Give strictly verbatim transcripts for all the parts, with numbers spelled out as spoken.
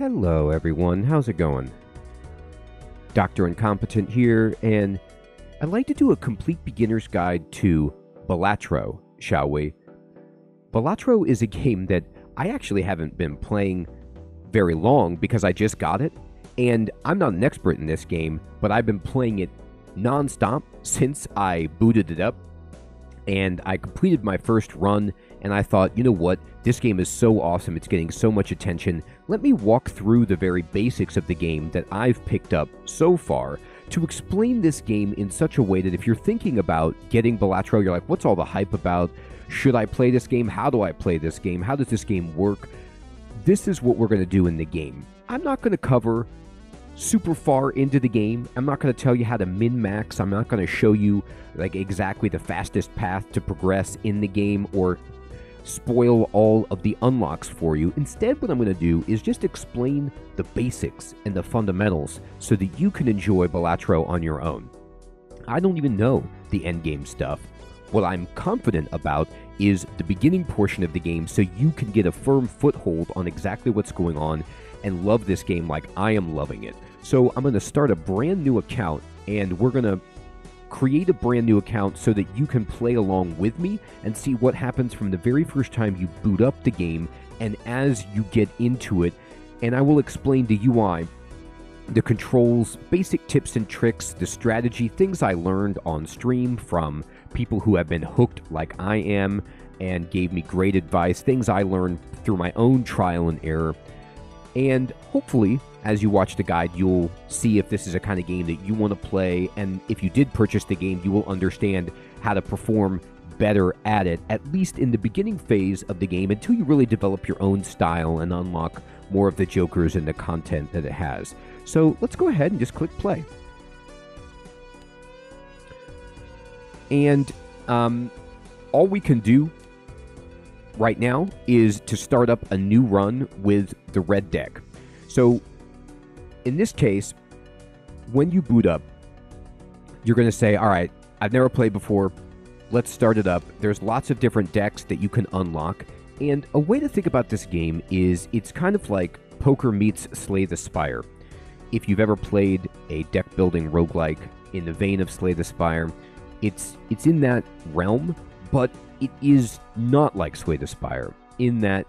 Hello everyone, how's it going? Doctor Incompetent here, and I'd like to do a complete beginner's guide to Balatro, shall we? Balatro is a game that I actually haven't been playing very long because I just got it, and I'm not an expert in this game, but I've been playing it non-stop since I booted it up, and I completed my first run. And I thought, you know what, this game is so awesome, it's getting so much attention. Let me walk through the very basics of the game that I've picked up so far to explain this game in such a way that if you're thinking about getting Balatro, you're like, what's all the hype about? Should I play this game? How do I play this game? How does this game work? This is what we're going to do in the game. I'm not going to cover super far into the game. I'm not going to tell you how to min-max. I'm not going to show you like exactly the fastest path to progress in the game or spoil all of the unlocks for you. Instead, what I'm going to do is just explain the basics and the fundamentals so that you can enjoy Balatro on your own. I don't even know the endgame stuff. What I'm confident about is the beginning portion of the game so you can get a firm foothold on exactly what's going on and love this game like I am loving it. So I'm going to start a brand new account, and we're going to create a brand new account so that you can play along with me and see what happens from the very first time you boot up the game and as you get into it. And I will explain the U I, the controls, basic tips and tricks, the strategy, things I learned on stream from people who have been hooked like I am and gave me great advice, things I learned through my own trial and error. And hopefully, as you watch the guide, you'll see if this is a kind of game that you want to play, and if you did purchase the game, you will understand how to perform better at it, at least in the beginning phase of the game, until you really develop your own style and unlock more of the jokers and the content that it has. So let's go ahead and just click play. And um, all we can do right now is to start up a new run with the red deck. So in this case, when you boot up, you're going to say, all right, I've never played before. Let's start it up. There's lots of different decks that you can unlock. And a way to think about this game is it's kind of like poker meets Slay the Spire. If you've ever played a deck building roguelike in the vein of Slay the Spire, it's, it's in that realm, but it is not like Slay the Spire in that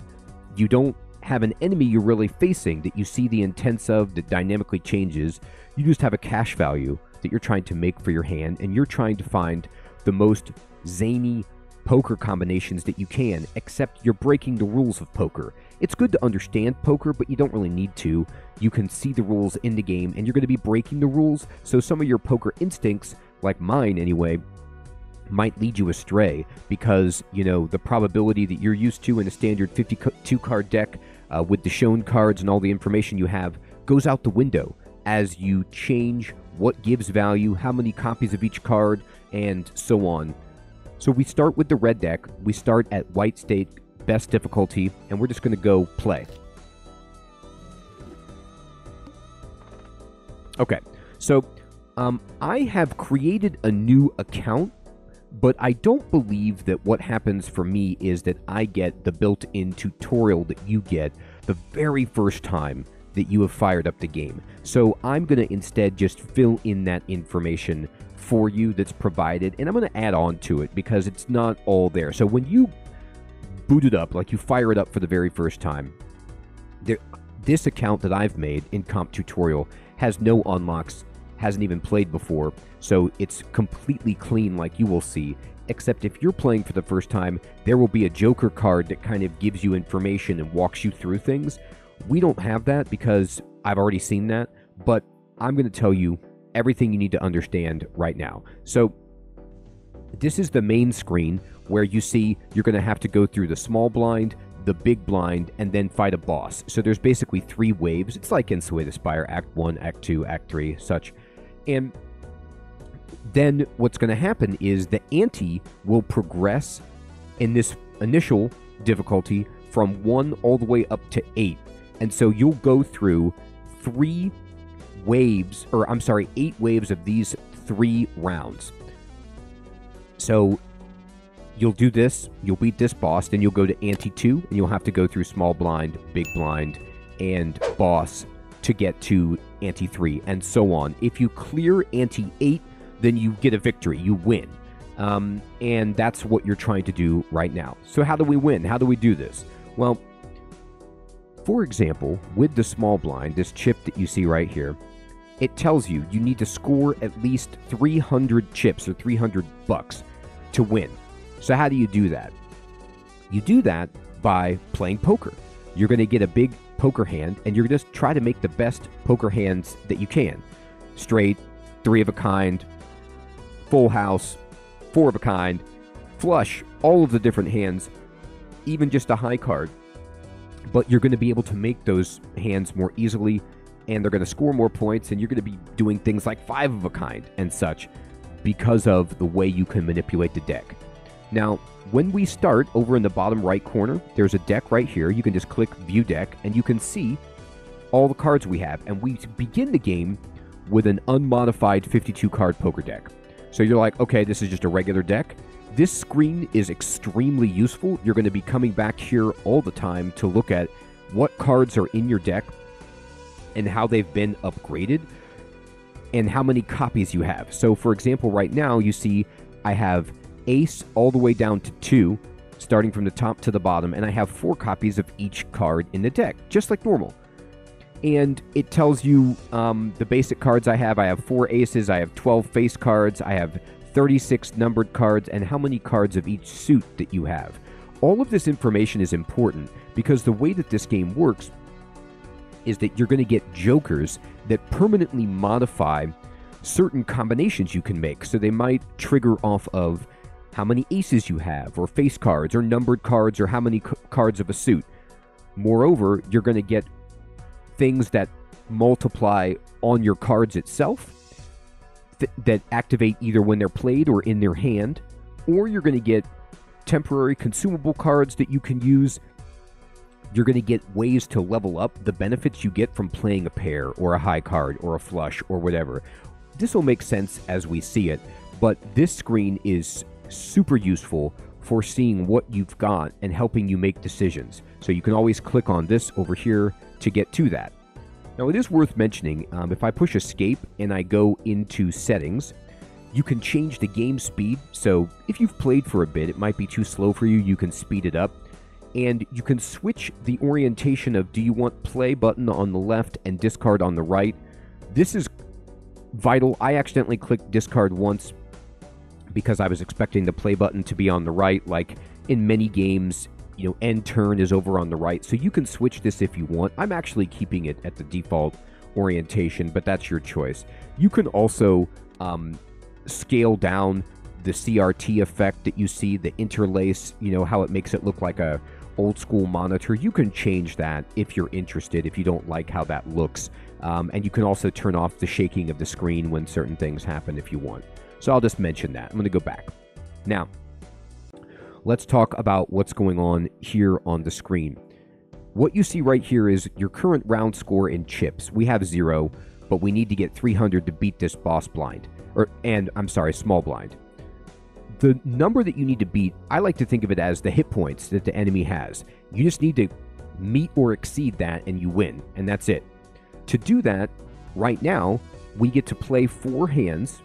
you don't have an enemy you're really facing that you see the intents of that dynamically changes. You just have a cash value that you're trying to make for your hand, and you're trying to find the most zany poker combinations that you can, except you're breaking the rules of poker. It's good to understand poker, but you don't really need to. You can see the rules in the game, and you're going to be breaking the rules, so some of your poker instincts, like mine anyway, might lead you astray because, you know, the probability that you're used to in a standard fifty-two card deck uh, with the shown cards and all the information you have goes out the window as you change what gives value, how many copies of each card, and so on. So we start with the red deck. We start at white state, best difficulty, and we're just going to go play. Okay, so um, I have created a new account, but I don't believe that what happens for me is that I get the built-in tutorial that you get the very first time that you have fired up the game. So I'm going to instead just fill in that information for you that's provided, and I'm going to add on to it because it's not all there. So when you boot it up, like you fire it up for the very first time, there, this account that I've made in Comp Tutorial has no unlocks, hasn't even played before, so it's completely clean like you will see, except if you're playing for the first time, there will be a joker card that kind of gives you information and walks you through things. We don't have that because I've already seen that, but I'm going to tell you everything you need to understand right now. So this is the main screen where you see you're going to have to go through the small blind, the big blind, and then fight a boss. So there's basically three waves. It's like in Slay the Spire, Act one, Act two, Act three, such. And then what's going to happen is the ante will progress in this initial difficulty from one all the way up to eight. And so you'll go through three waves, or I'm sorry, eight waves of these three rounds. So you'll do this, you'll beat this boss, then you'll go to ante two, and you'll have to go through small blind, big blind, and boss to get to Ante three, and so on. If you clear Ante eight, then you get a victory. You win. Um, and that's what you're trying to do right now. So how do we win? How do we do this? Well, for example, with the small blind, this chip that you see right here, it tells you you need to score at least three hundred chips or three hundred bucks to win. So how do you do that? You do that by playing poker. You're going to get a big poker hand, and you're going to try to make the best poker hands that you can. Straight, three of a kind, full house, four of a kind, flush, all of the different hands, even just a high card. But you're going to be able to make those hands more easily, and they're going to score more points, and you're going to be doing things like five of a kind and such because of the way you can manipulate the deck. Now, when we start over in the bottom right corner, there's a deck right here. You can just click View Deck, and you can see all the cards we have. And we begin the game with an unmodified fifty-two card poker deck. So you're like, okay, this is just a regular deck. This screen is extremely useful. You're going to be coming back here all the time to look at what cards are in your deck and how they've been upgraded and how many copies you have. So, for example, right now you see I have ace all the way down to two, starting from the top to the bottom, and I have four copies of each card in the deck, just like normal. And it tells you um, the basic cards I have. I have four aces, I have twelve face cards, I have thirty-six numbered cards, and how many cards of each suit that you have. All of this information is important because the way that this game works is that you're going to get jokers that permanently modify certain combinations you can make. So they might trigger off of how many aces you have, or face cards, or numbered cards, or how many cards of a suit. Moreover, you're going to get things that multiply on your cards itself, th that activate either when they're played or in their hand, or you're going to get temporary consumable cards that you can use. You're going to get ways to level up the benefits you get from playing a pair, or a high card, or a flush, or whatever. This will make sense as we see it, but this screen is super useful for seeing what you've got and helping you make decisions. So you can always click on this over here to get to that. Now, it is worth mentioning, um, if I push escape and I go into settings, you can change the game speed. So if you've played for a bit, it might be too slow for you, you can speed it up. And you can switch the orientation of, do you want play button on the left and discard on the right? This is vital. I accidentally clicked discard once because I was expecting the play button to be on the right. Like in many games, you know, end turn is over on the right. So you can switch this if you want. I'm actually keeping it at the default orientation, but that's your choice. You can also um, scale down the C R T effect that you see, the interlace, you know, how it makes it look like a old school monitor. You can change that if you're interested, if you don't like how that looks. Um, and you can also turn off the shaking of the screen when certain things happen if you want. So I'll just mention that. I'm going to go back. Now, let's talk about what's going on here on the screen. What you see right here is your current round score in chips. We have zero, but we need to get three hundred to beat this boss blind. Or, and, I'm sorry, small blind. The number that you need to beat, I like to think of it as the hit points that the enemy has. You just need to meet or exceed that, and you win, and that's it. To do that, right now, we get to play four hands,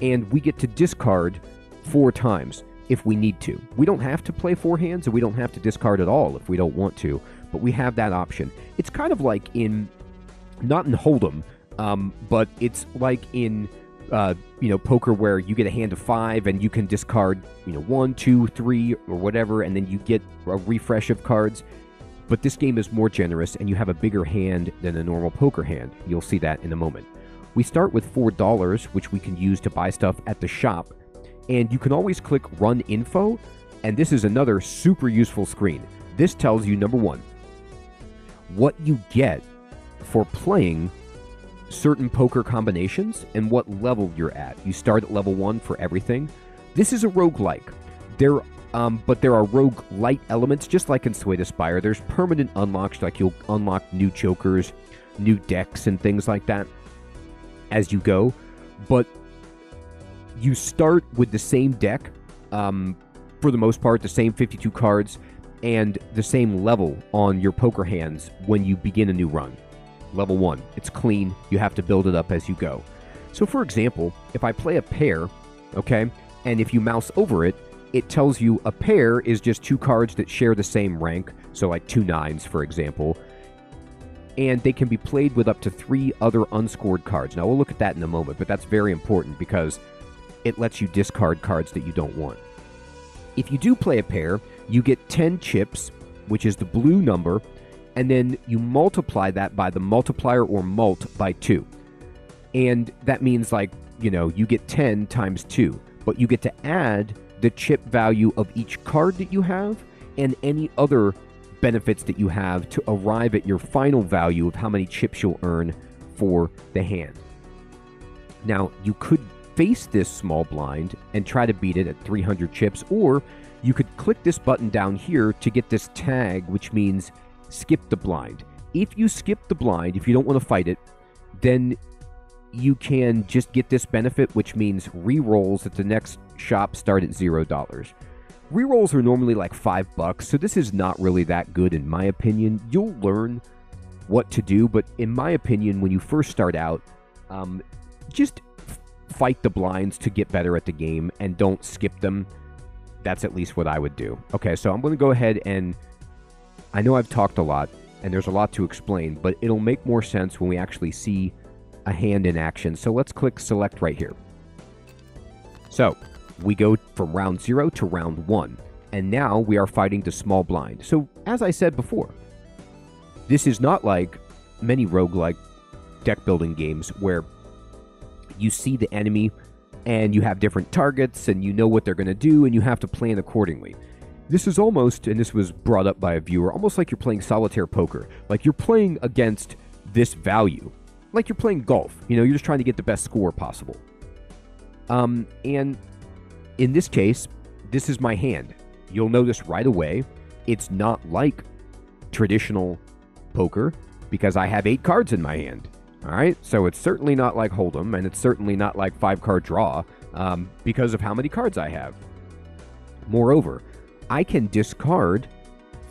and we get to discard four times if we need to. We don't have to play four hands, and we don't have to discard at all if we don't want to, but we have that option. It's kind of like in, not in Hold'em, um, but it's like in... Uh, you know, poker, where you get a hand of five and you can discard, you know, one, two, three, or whatever, and then you get a refresh of cards. But this game is more generous, and you have a bigger hand than a normal poker hand. You'll see that in a moment. We start with four dollars, which we can use to buy stuff at the shop. And you can always click Run Info, and this is another super useful screen. This tells you, number one, what you get for playing certain poker combinations and what level you're at. You start at level one for everything. This is a roguelike. There, um, but there are roguelite elements, just like in Slay the Spire. There's permanent unlocks, like you'll unlock new jokers, new decks, and things like that as you go. But you start with the same deck, um, for the most part, the same fifty-two cards, and the same level on your poker hands when you begin a new run. Level one, it's clean. You have to build it up as you go. So for example, if I play a pair, okay, and if you mouse over it, it tells you a pair is just two cards that share the same rank, so like two nines, for example, and they can be played with up to three other unscored cards. Now, we'll look at that in a moment, but that's very important because it lets you discard cards that you don't want. If you do play a pair, you get ten chips, which is the blue number, and then you multiply that by the multiplier or mult by two. And that means, like, you know, you get ten times two, but you get to add the chip value of each card that you have and any other benefits that you have to arrive at your final value of how many chips you'll earn for the hand. Now, you could face this small blind and try to beat it at three hundred chips, or you could click this button down here to get this tag, which means skip the blind. If you skip the blind, if you don't want to fight it, then you can just get this benefit, which means re-rolls at the next shop start at zero dollars. Rerolls are normally like five bucks, so this is not really that good in my opinion. You'll learn what to do, but in my opinion, when you first start out, um, just fight the blinds to get better at the game and don't skip them. That's at least what I would do. Okay, so I'm going to go ahead and I know I've talked a lot and there's a lot to explain, but it'll make more sense when we actually see a hand in action. So let's click select right here. So we go from round zero to round one, and now we are fighting the small blind. So, as I said before, this is not like many roguelike deck building games where you see the enemy and you have different targets and you know what they're going to do and you have to plan accordingly. This is almost, and this was brought up by a viewer, almost like you're playing solitaire poker. Like you're playing against this value. Like you're playing golf. You know, you're just trying to get the best score possible. Um, and... In this case, this is my hand. You'll notice right away, it's not like traditional poker because I have eight cards in my hand. All right, so it's certainly not like Hold'em, and it's certainly not like five-card draw um, because of how many cards I have. Moreover, I can discard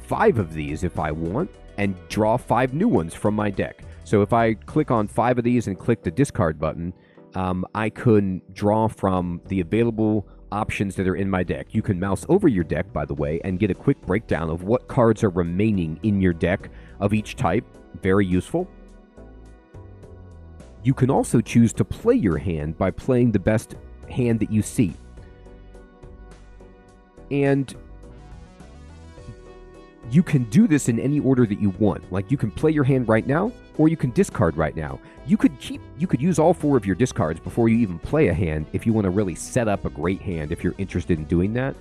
five of these if I want and draw five new ones from my deck. So if I click on five of these and click the discard button, um, I can draw from the available options that are in my deck. You can mouse over your deck, by the way, and get a quick breakdown of what cards are remaining in your deck of each type. Very useful. You can also choose to play your hand by playing the best hand that you see. And you can do this in any order that you want. Like, you can play your hand right now, or you can discard right now. You could keep, you could use all four of your discards before you even play a hand if you want to really set up a great hand if you're interested in doing that.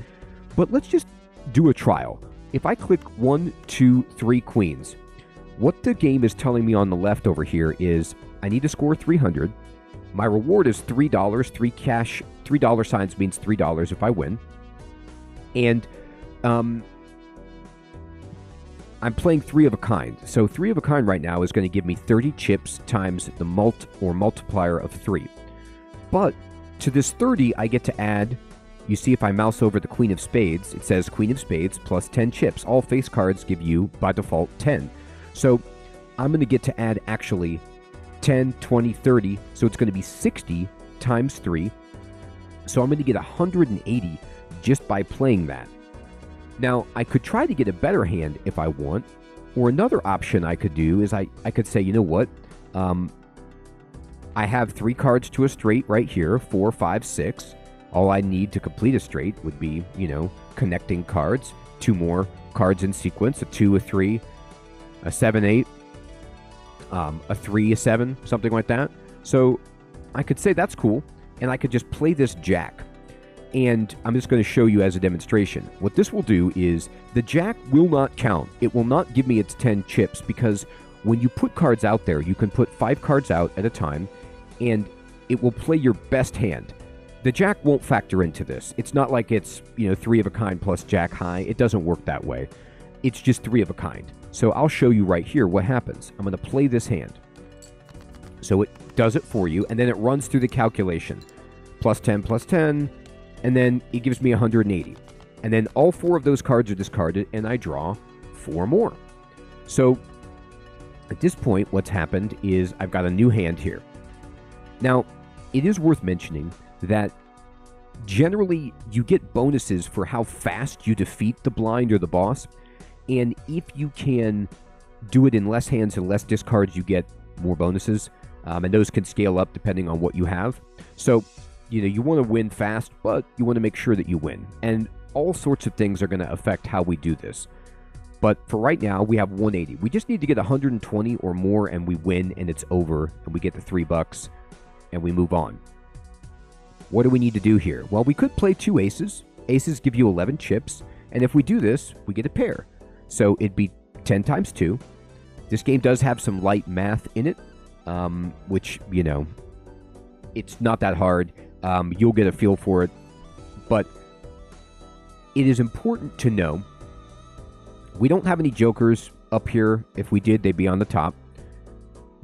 But let's just do a trial. If I click one, two, three queens, what the game is telling me on the left over here is I need to score three hundred. My reward is three dollars, three cash, three dollar signs means three dollars if I win. And um I'm playing three of a kind. So three of a kind right now is going to give me thirty chips times the mult or multiplier of three. But to this thirty, I get to add, you see if I mouse over the queen of spades, it says queen of spades plus ten chips. All face cards give you, by default, ten. So I'm going to get to add actually ten, twenty, thirty. So it's going to be sixty times three. So I'm going to get one hundred eighty just by playing that. Now, I could try to get a better hand if I want, or another option I could do is I, I could say, you know what, um, I have three cards to a straight right here, four, five, six. All I need to complete a straight would be, you know, connecting cards, two more cards in sequence, a two, a three, a seven, eight, um, a three, a seven, something like that. So I could say that's cool, and I could just play this jack. And I'm just going to show you as a demonstration. What this will do is the jack will not count. It will not give me its ten chips because when you put cards out there, you can put five cards out at a time and it will play your best hand. The jack won't factor into this. It's not like it's, you know, three of a kind plus jack high. It doesn't work that way. It's just three of a kind. So I'll show you right here what happens. I'm going to play this hand. So it does it for you and then it runs through the calculation. Plus ten, plus ten. And then it gives me one hundred eighty. And then all four of those cards are discarded, and I draw four more. So at this point, what's happened is I've got a new hand here. Now, it is worth mentioning that generally you get bonuses for how fast you defeat the blind or the boss. And if you can do it in less hands and less discards, you get more bonuses. Um, and those can scale up depending on what you have. So, you know, you want to win fast, but you want to make sure that you win. And all sorts of things are going to affect how we do this. But for right now, we have one eighty. We just need to get one hundred twenty or more, and we win, and it's over, and we get the three bucks, and we move on. What do we need to do here? Well, we could play two aces. Aces give you eleven chips, and if we do this, we get a pair. So it'd be ten times two. This game does have some light math in it, um, which, you know, it's not that hard. Um, you'll get a feel for it, but it is important to know we don't have any jokers up here. If we did, they'd be on the top.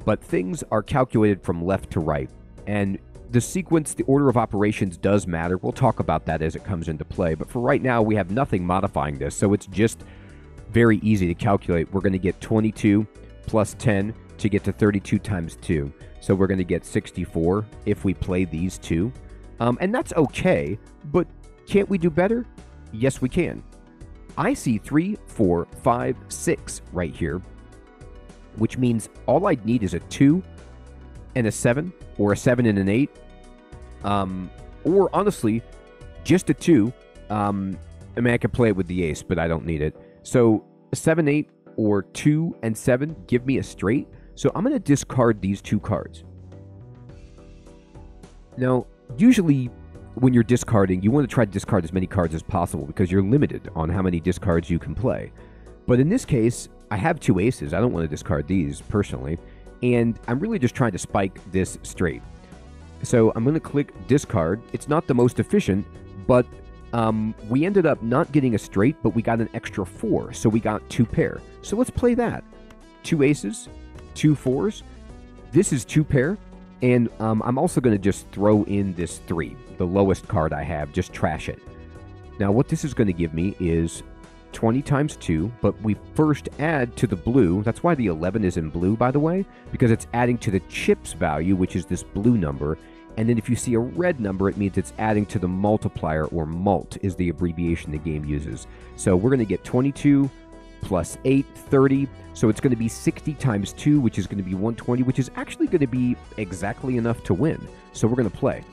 But things are calculated from left to right. And the sequence, the order of operations does matter. We'll talk about that as it comes into play. But for right now, we have nothing modifying this. So it's just very easy to calculate. We're going to get twenty-two plus ten to get to thirty-two times two. So we're going to get sixty-four if we play these two. Um, and that's okay. But can't we do better? Yes, we can. I see three, four, five, six right here, which means all I'd need is a two and a seven, or a seven and an eight, um, or honestly, just a two. Um, I mean, I could play it with the ace, but I don't need it. So a seven, eight, or two and seven give me a straight. So I'm going to discard these two cards. Now, usually, when you're discarding, you want to try to discard as many cards as possible because you're limited on how many discards you can play. But in this case, I have two aces. I don't want to discard these personally. And I'm really just trying to spike this straight. So I'm going to click discard. It's not the most efficient, but um, we ended up not getting a straight, but we got an extra four. So we got two pair. So let's play that. Two aces, two fours. This is two pair. And um, I'm also going to just throw in this three, the lowest card I have, just trash it. Now what this is going to give me is twenty times two, but we first add to the blue. That's why the eleven is in blue, by the way, because it's adding to the chips value, which is this blue number. And then if you see a red number, it means it's adding to the multiplier, or mult is the abbreviation the game uses. So we're going to get twenty-two plus eight, thirty. So it's going to be sixty times two, which is going to be one twenty, which is actually going to be exactly enough to win. So we're going to play.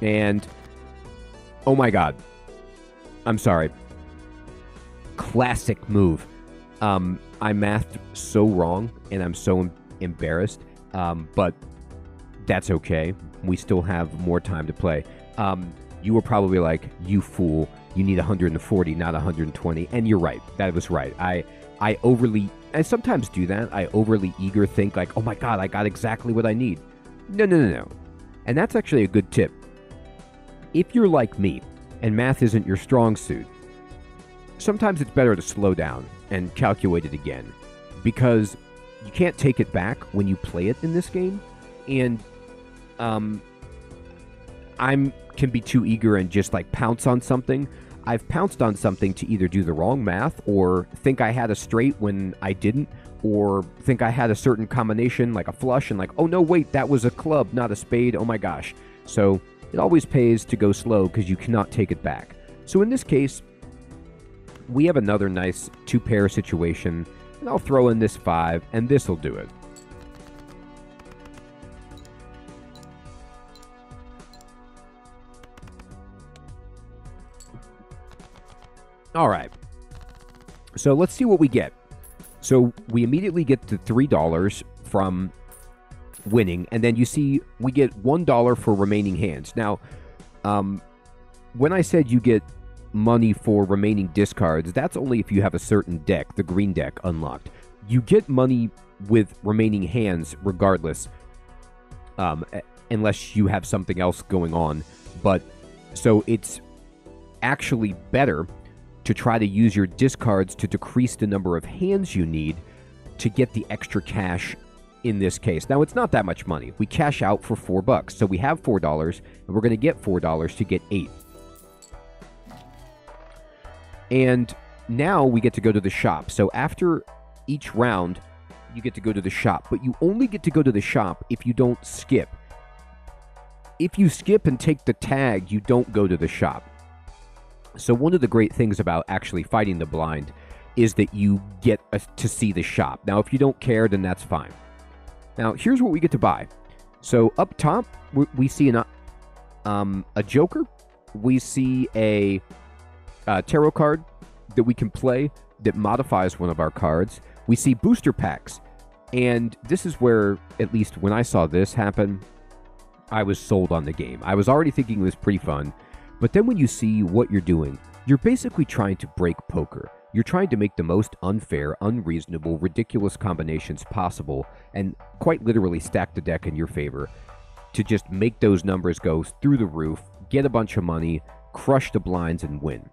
And, oh my god. I'm sorry. Classic move. Um, I mathed so wrong, and I'm so em- embarrassed. Um, but that's okay. We still have more time to play. Um, you were probably like, you fool, you need one hundred forty, not one hundred twenty. And you're right. That was right. I, I overly, I sometimes do that. I overly eager think like, oh my god, I got exactly what I need. No, no, no, no. And that's actually a good tip. If you're like me, and math isn't your strong suit, sometimes it's better to slow down and calculate it again, because you can't take it back when you play it in this game. And um, I'm can be too eager and just like pounce on something. I've pounced on something to either do the wrong math, or think I had a straight when I didn't, or think I had a certain combination like a flush and like, oh no, wait, that was a club, not a spade. Oh my gosh. So it always pays to go slow because you cannot take it back. So in this case, we have another nice two pair situation, and I'll throw in this five, and this will do it. All right, so let's see what we get. So we immediately get the three dollars from winning, and then you see we get one dollar for remaining hands. Now, um, when I said you get money for remaining discards, that's only if you have a certain deck, the green deck, unlocked. You get money with remaining hands regardless, um, unless you have something else going on. But so it's actually better to try to use your discards to decrease the number of hands you need to get the extra cash in this case. Now, it's not that much money. We cash out for four bucks. So we have four dollars, and we're going to get four dollars to get eight. And now we get to go to the shop. So after each round, you get to go to the shop. But you only get to go to the shop if you don't skip. If you skip and take the tag, you don't go to the shop. So one of the great things about actually fighting the blind is that you get a, to see the shop. Now, if you don't care, then that's fine. Now, here's what we get to buy. So up top, we, we see an, um, a Joker. We see a, a tarot card that we can play that modifies one of our cards. We see booster packs. And this is where, at least when I saw this happen, I was sold on the game. I was already thinking it was pretty fun. But then when you see what you're doing, you're basically trying to break poker. You're trying to make the most unfair, unreasonable, ridiculous combinations possible and quite literally stack the deck in your favor to just make those numbers go through the roof, get a bunch of money, crush the blinds, and win.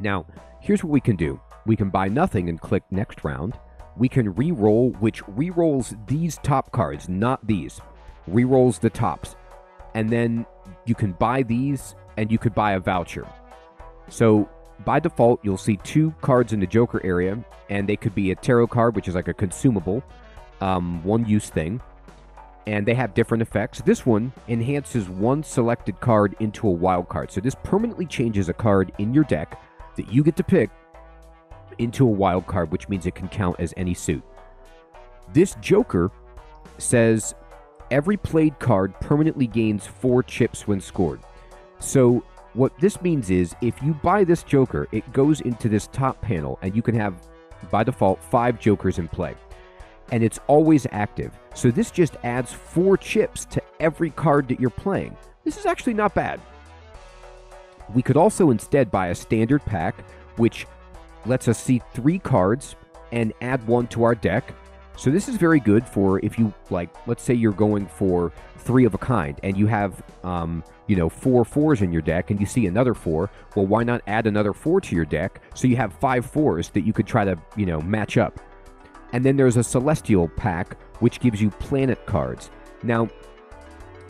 Now, here's what we can do. We can buy nothing and click next round. We can re-roll, which re-rolls these top cards, not these. Re-rolls the tops. And then you can buy these, and you could buy a voucher. So by default, you'll see two cards in the Joker area, and they could be a tarot card, which is like a consumable, um, one-use thing, and they have different effects. This one enhances one selected card into a wild card. So this permanently changes a card in your deck that you get to pick into a wild card, which means it can count as any suit. This Joker says every played card permanently gains four chips when scored. So what this means is, if you buy this Joker, it goes into this top panel, and you can have, by default, five Jokers in play. And it's always active. So this just adds four chips to every card that you're playing. This is actually not bad. We could also instead buy a standard pack, which lets us see three cards and add one to our deck. So this is very good for if you, like, let's say you're going for three of a kind, and you have, um, you know, four fours in your deck, and you see another four. Well, why not add another four to your deck so you have five fours that you could try to, you know, match up? And then there's a Celestial pack, which gives you planet cards. Now,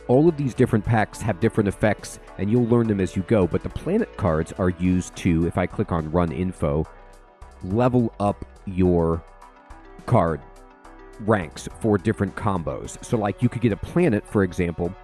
all of these different packs have different effects, and you'll learn them as you go, but the planet cards are used to, if I click on Run Info, level up your card ranks for different combos. So like you could get a planet, for example,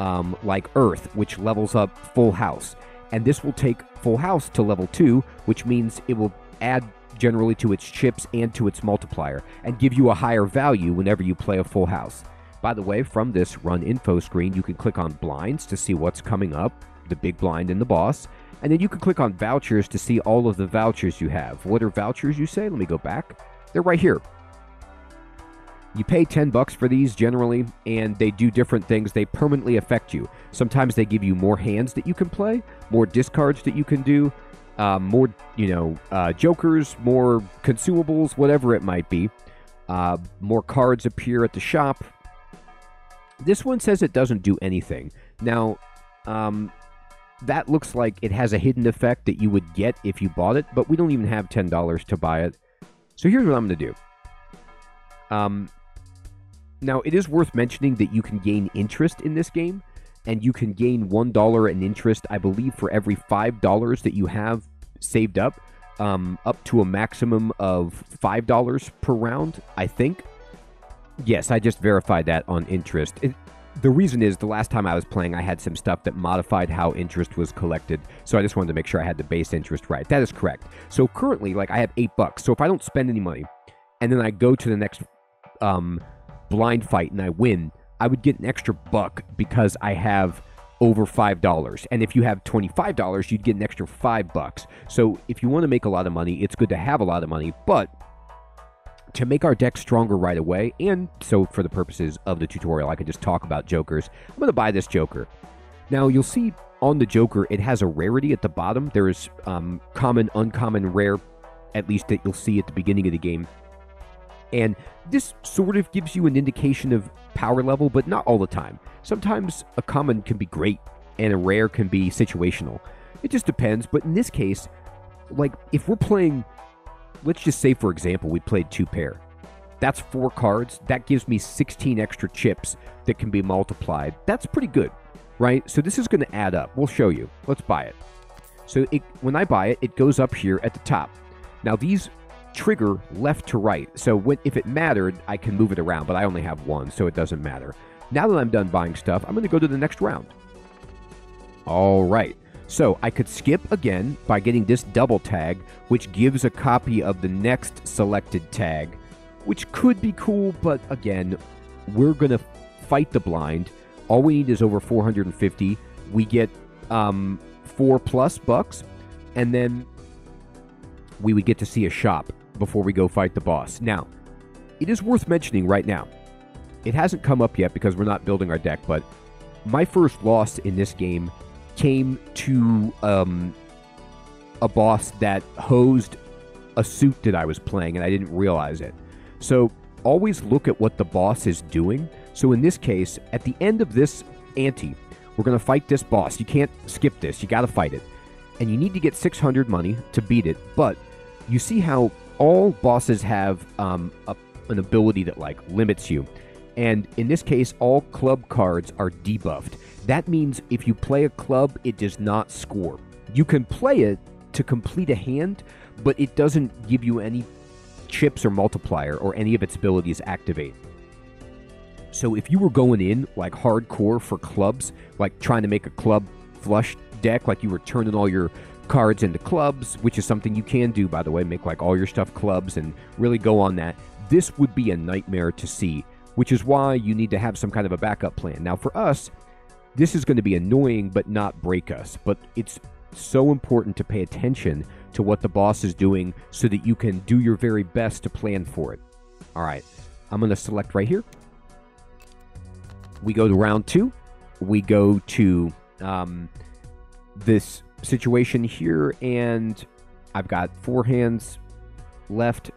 um, like Earth, which levels up Full House. And this will take Full House to level two, which means it will add generally to its chips and to its multiplier and give you a higher value whenever you play a Full House. By the way, from this Run Info screen, you can click on blinds to see what's coming up, the big blind and the boss. And then you can click on vouchers to see all of the vouchers you have. What are vouchers, you say? Let me go back. They're right here. You pay ten bucks for these generally, and they do different things. They permanently affect you. Sometimes they give you more hands that you can play, more discards that you can do, uh, more, you know, uh, jokers, more consumables, whatever it might be. Uh, more cards appear at the shop. This one says it doesn't do anything. Now, um, that looks like it has a hidden effect that you would get if you bought it, but we don't even have ten dollars to buy it. So here's what I'm going to do. Um... Now, it is worth mentioning that you can gain interest in this game, and you can gain one dollar in interest, I believe, for every five dollars that you have saved up, um, up to a maximum of five dollars per round, I think. Yes, I just verified that on interest. It, the reason is, the last time I was playing, I had some stuff that modified how interest was collected, so I just wanted to make sure I had the base interest right. That is correct. So currently, like, I have eight bucks, so if I don't spend any money, and then I go to the next um. blind fight and I win, I would get an extra buck because I have over five dollars. And if you have twenty-five dollars, you'd get an extra five bucks. So if you want to make a lot of money, it's good to have a lot of money, but to make our deck stronger right away, and so for the purposes of the tutorial, I can just talk about Jokers. I'm going to buy this Joker. Now you'll see on the Joker, it has a rarity at the bottom. There is um, common, uncommon, rare, at least that you'll see at the beginning of the game. And this sort of gives you an indication of power level, but not all the time. Sometimes a common can be great, and a rare can be situational. It just depends, but in this case, like, if we're playing, let's just say, for example, we played two pair. That's four cards. That gives me sixteen extra chips that can be multiplied. That's pretty good, right? So this is going to add up. We'll show you. Let's buy it. So it, when I buy it, it goes up here at the top. Now these trigger left to right. So when, if it mattered, I can move it around, but I only have one, so it doesn't matter. Now that I'm done buying stuff, I'm going to go to the next round. All right. So I could skip again by getting this double tag, which gives a copy of the next selected tag, which could be cool, but again, we're going to fight the blind. All we need is over four hundred fifty. We get um, four plus bucks, and then we would get to see a shop before we go fight the boss. Now, it is worth mentioning right now. It hasn't come up yet because we're not building our deck, but my first loss in this game came to um, a boss that hosed a suit that I was playing, and I didn't realize it. So always look at what the boss is doing. So in this case, at the end of this ante, we're going to fight this boss. You can't skip this. You got to fight it. And you need to get six hundred money to beat it. But you see how all bosses have um, a, an ability that like limits you. And in this case, all club cards are debuffed. That means if you play a club, it does not score. You can play it to complete a hand, but it doesn't give you any chips or multiplier or any of its abilities activate. So if you were going in like hardcore for clubs, like trying to make a club flush deck, like you were turning all your cards into clubs, which is something you can do, by the way, make like all your stuff clubs and really go on that, this would be a nightmare to see, which is why you need to have some kind of a backup plan. Now for us, this is going to be annoying but not break us, but it's so important to pay attention to what the boss is doing so that you can do your very best to plan for it. All right, I'm going to select right here. We go to round two. We go to um, this situation here, and I've got four hands left,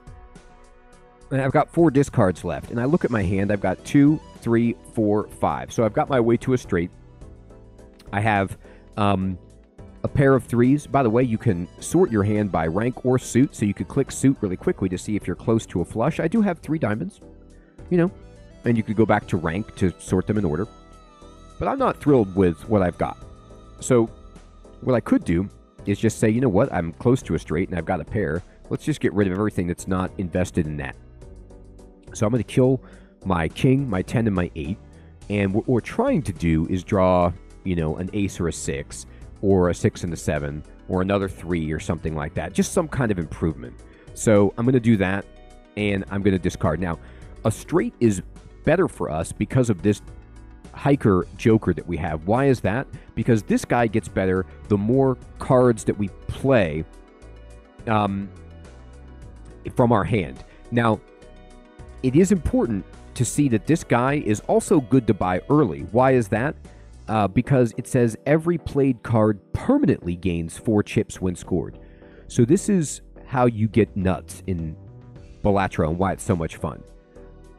and I've got four discards left, and I look at my hand. I've got two, three, four, five. So I've got my way to a straight. I have um, a pair of threes. By the way, you can sort your hand by rank or suit, so you could click suit really quickly to see if you're close to a flush. I do have three diamonds, you know, and you could go back to rank to sort them in order. But I'm not thrilled with what I've got. So what I could do is just say, you know what, I'm close to a straight and I've got a pair. Let's just get rid of everything that's not invested in that. So I'm going to kill my king, my ten, and my eight. And what we're trying to do is draw, you know, an ace or a six, or a six and a seven, or another three or something like that. Just some kind of improvement. So I'm going to do that, and I'm going to discard. Now, a straight is better for us because of this hiker joker that we have. Why is that? Because this guy gets better the more cards that we play um, from our hand. Now, it is important to see that this guy is also good to buy early. Why is that? Uh, because it says every played card permanently gains four chips when scored. So this is how you get nuts in Balatro and why it's so much fun.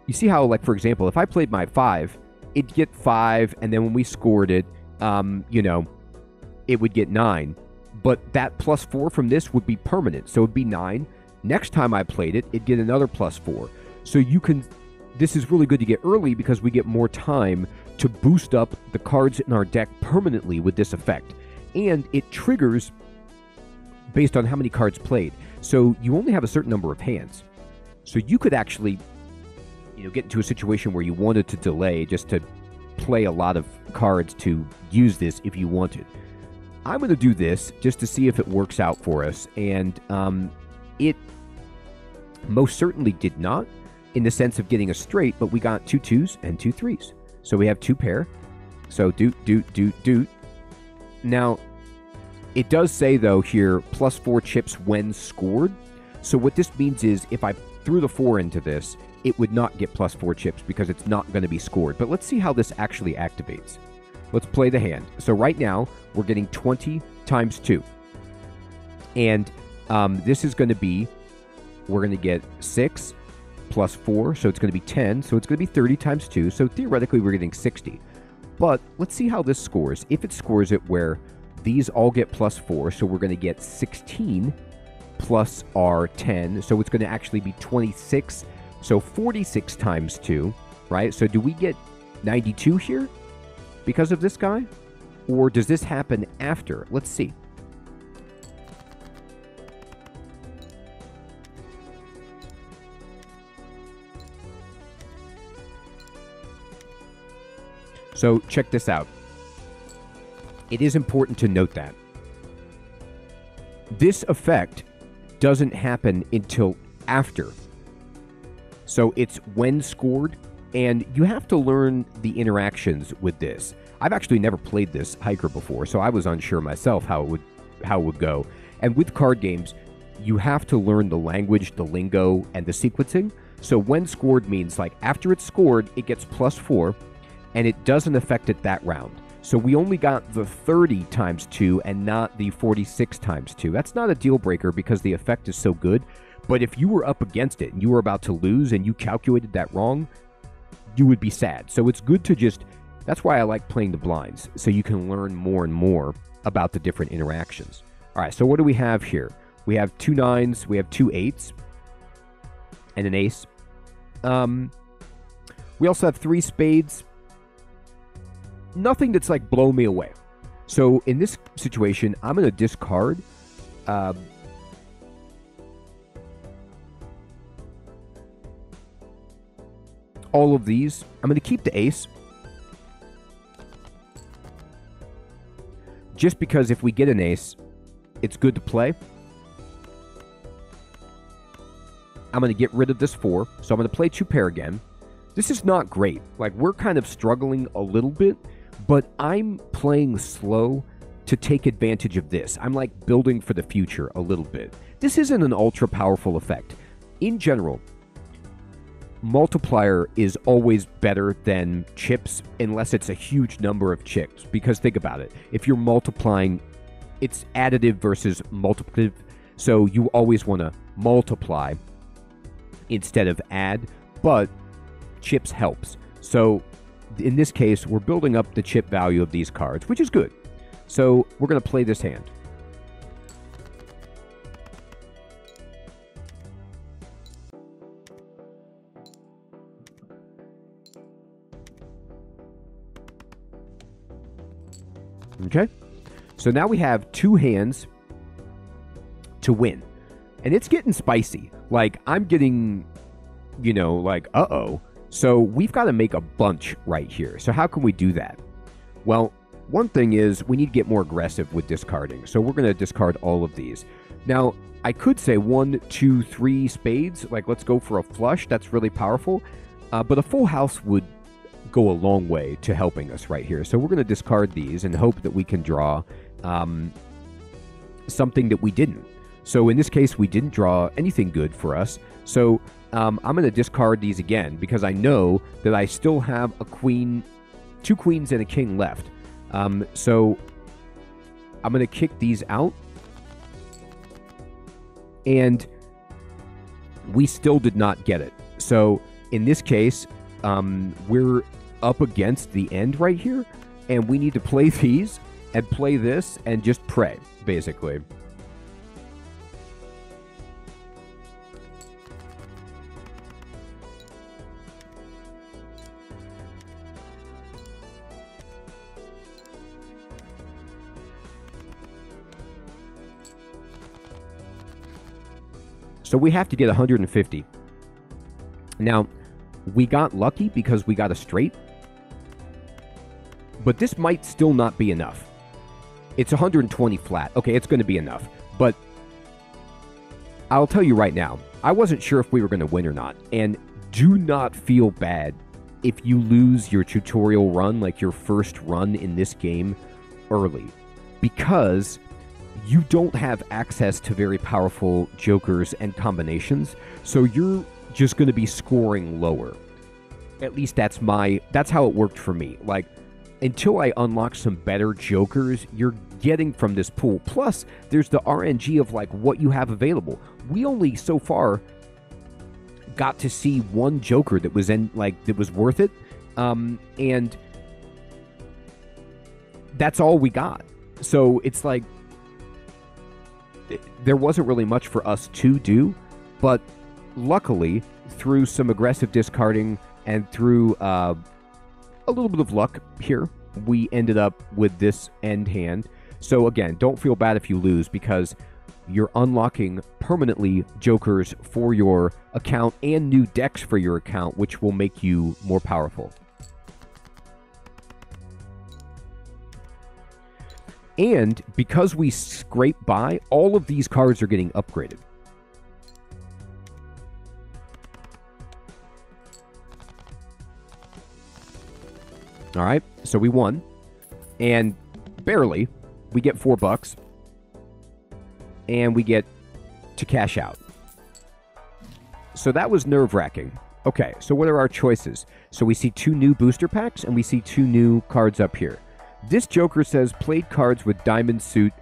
You see how, like, for example, if I played my five, it'd get five, and then when we scored it, um, you know, it would get nine. But that plus four from this would be permanent, so it'd be nine. Next time I played it, it'd get another plus four. So you can, this is really good to get early because we get more time to boost up the cards in our deck permanently with this effect. And it triggers based on how many cards played. So you only have a certain number of hands. So you could actually, you know, get into a situation where you wanted to delay just to play a lot of cards to use this if you wanted. I'm going to do this just to see if it works out for us. And um, it most certainly did not, in the sense of getting a straight, but we got two twos and two threes. So we have two pair. So doot, doot, doot, doot. Now, it does say, though, here, plus four chips when scored. So what this means is if I threw the four into this, it would not get plus four chips because it's not going to be scored. But let's see how this actually activates. Let's play the hand. So right now, we're getting twenty times two. And um, this is going to be, we're going to get six plus four, so it's going to be ten, so it's going to be thirty times two, so theoretically we're getting sixty. But let's see how this scores. If it scores it where these all get plus four, so we're going to get sixteen plus our ten, so it's going to actually be twenty-six. So forty-six times two, right? So do we get ninety-two here because of this guy? Or does this happen after? Let's see. So check this out. It is important to note that this effect doesn't happen until after. So it's when scored, and you have to learn the interactions with this. I've actually never played this hiker before, so I was unsure myself how it would how it would go. And with card games, you have to learn the language, the lingo, and the sequencing. So when scored means like after it's scored, it gets plus four, and it doesn't affect it that round. So we only got the thirty times two and not the forty-six times two. That's not a deal breaker because the effect is so good. But if you were up against it and you were about to lose and you calculated that wrong, you would be sad. So it's good to just, that's why I like playing the blinds, so you can learn more and more about the different interactions. All right, so what do we have here? We have two nines, we have two eights, and an ace. Um, we also have three spades. Nothing that's like blow me away. So in this situation, I'm going to discard. Uh, all of these. I'm going to keep the ace. Just because if we get an ace, it's good to play. I'm going to get rid of this four. So I'm going to play two pair again. This is not great. Like, we're kind of struggling a little bit. But I'm playing slow to take advantage of this. I'm like building for the future a little bit. This isn't an ultra powerful effect. In general, multiplier is always better than chips unless it's a huge number of chips. Because think about it. If you're multiplying, it's additive versus multiplicative. So you always want to multiply instead of add. But chips helps. So in this case, we're building up the chip value of these cards, which is good. So we're going to play this hand. Okay. So now we have two hands to win. And it's getting spicy. Like, I'm getting, you know, like, uh-oh. So we've got to make a bunch right here. So how can we do that? Well, one thing is we need to get more aggressive with discarding. So we're going to discard all of these. Now, I could say one, two, three spades. Like, let's go for a flush. That's really powerful. Uh, but a full house would go a long way to helping us right here. So we're going to discard these and hope that we can draw um, something that we didn't. So in this case, we didn't draw anything good for us. So um, I'm going to discard these again because I know that I still have a queen, two queens and a king left. Um, so I'm going to kick these out. And we still did not get it. So in this case, um, we're up against the end right here. And we need to play these and play this and just pray, basically. So we have to get one hundred fifty. Now, we got lucky because we got a straight. But this might still not be enough. It's one hundred twenty flat. Okay, it's going to be enough. But I'll tell you right now, I wasn't sure if we were going to win or not. And do not feel bad if you lose your tutorial run, like your first run in this game, early. Because you don't have access to very powerful jokers and combinations, so you're just going to be scoring lower. At least that's my that's how it worked for me. Like, until I unlock some better jokers, you're getting from this pool. Plus, there's the R N G of like what you have available. We only so far got to see one joker that was in like that was worth it, um, and that's all we got. So it's like, there wasn't really much for us to do, but luckily through some aggressive discarding and through uh, a little bit of luck here, we ended up with this end hand. So again, don't feel bad if you lose, because you're unlocking permanently jokers for your account and new decks for your account, which will make you more powerful. And because we scrape by, all of these cards are getting upgraded. All right, so we won, and barely. We get four bucks, and we get to cash out. So that was nerve-wracking. Okay, so what are our choices? So we see two new booster packs, and we see two new cards up here. This joker says, played cards with diamond suit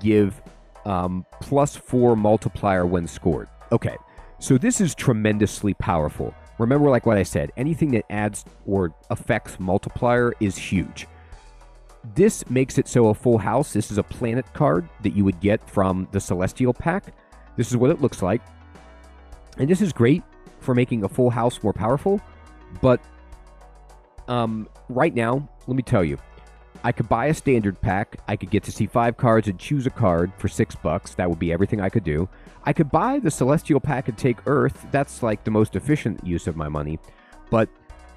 give um, plus four multiplier when scored. Okay, so this is tremendously powerful. Remember, like what I said, anything that adds or affects multiplier is huge. This makes it so a full house. This is a planet card that you would get from the Celestial pack. This is what it looks like. And this is great for making a full house more powerful. But um, right now, let me tell you, I could buy a standard pack. I could get to see five cards and choose a card for six bucks. That would be everything I could do. I could buy the Celestial pack and take Earth. That's like the most efficient use of my money. But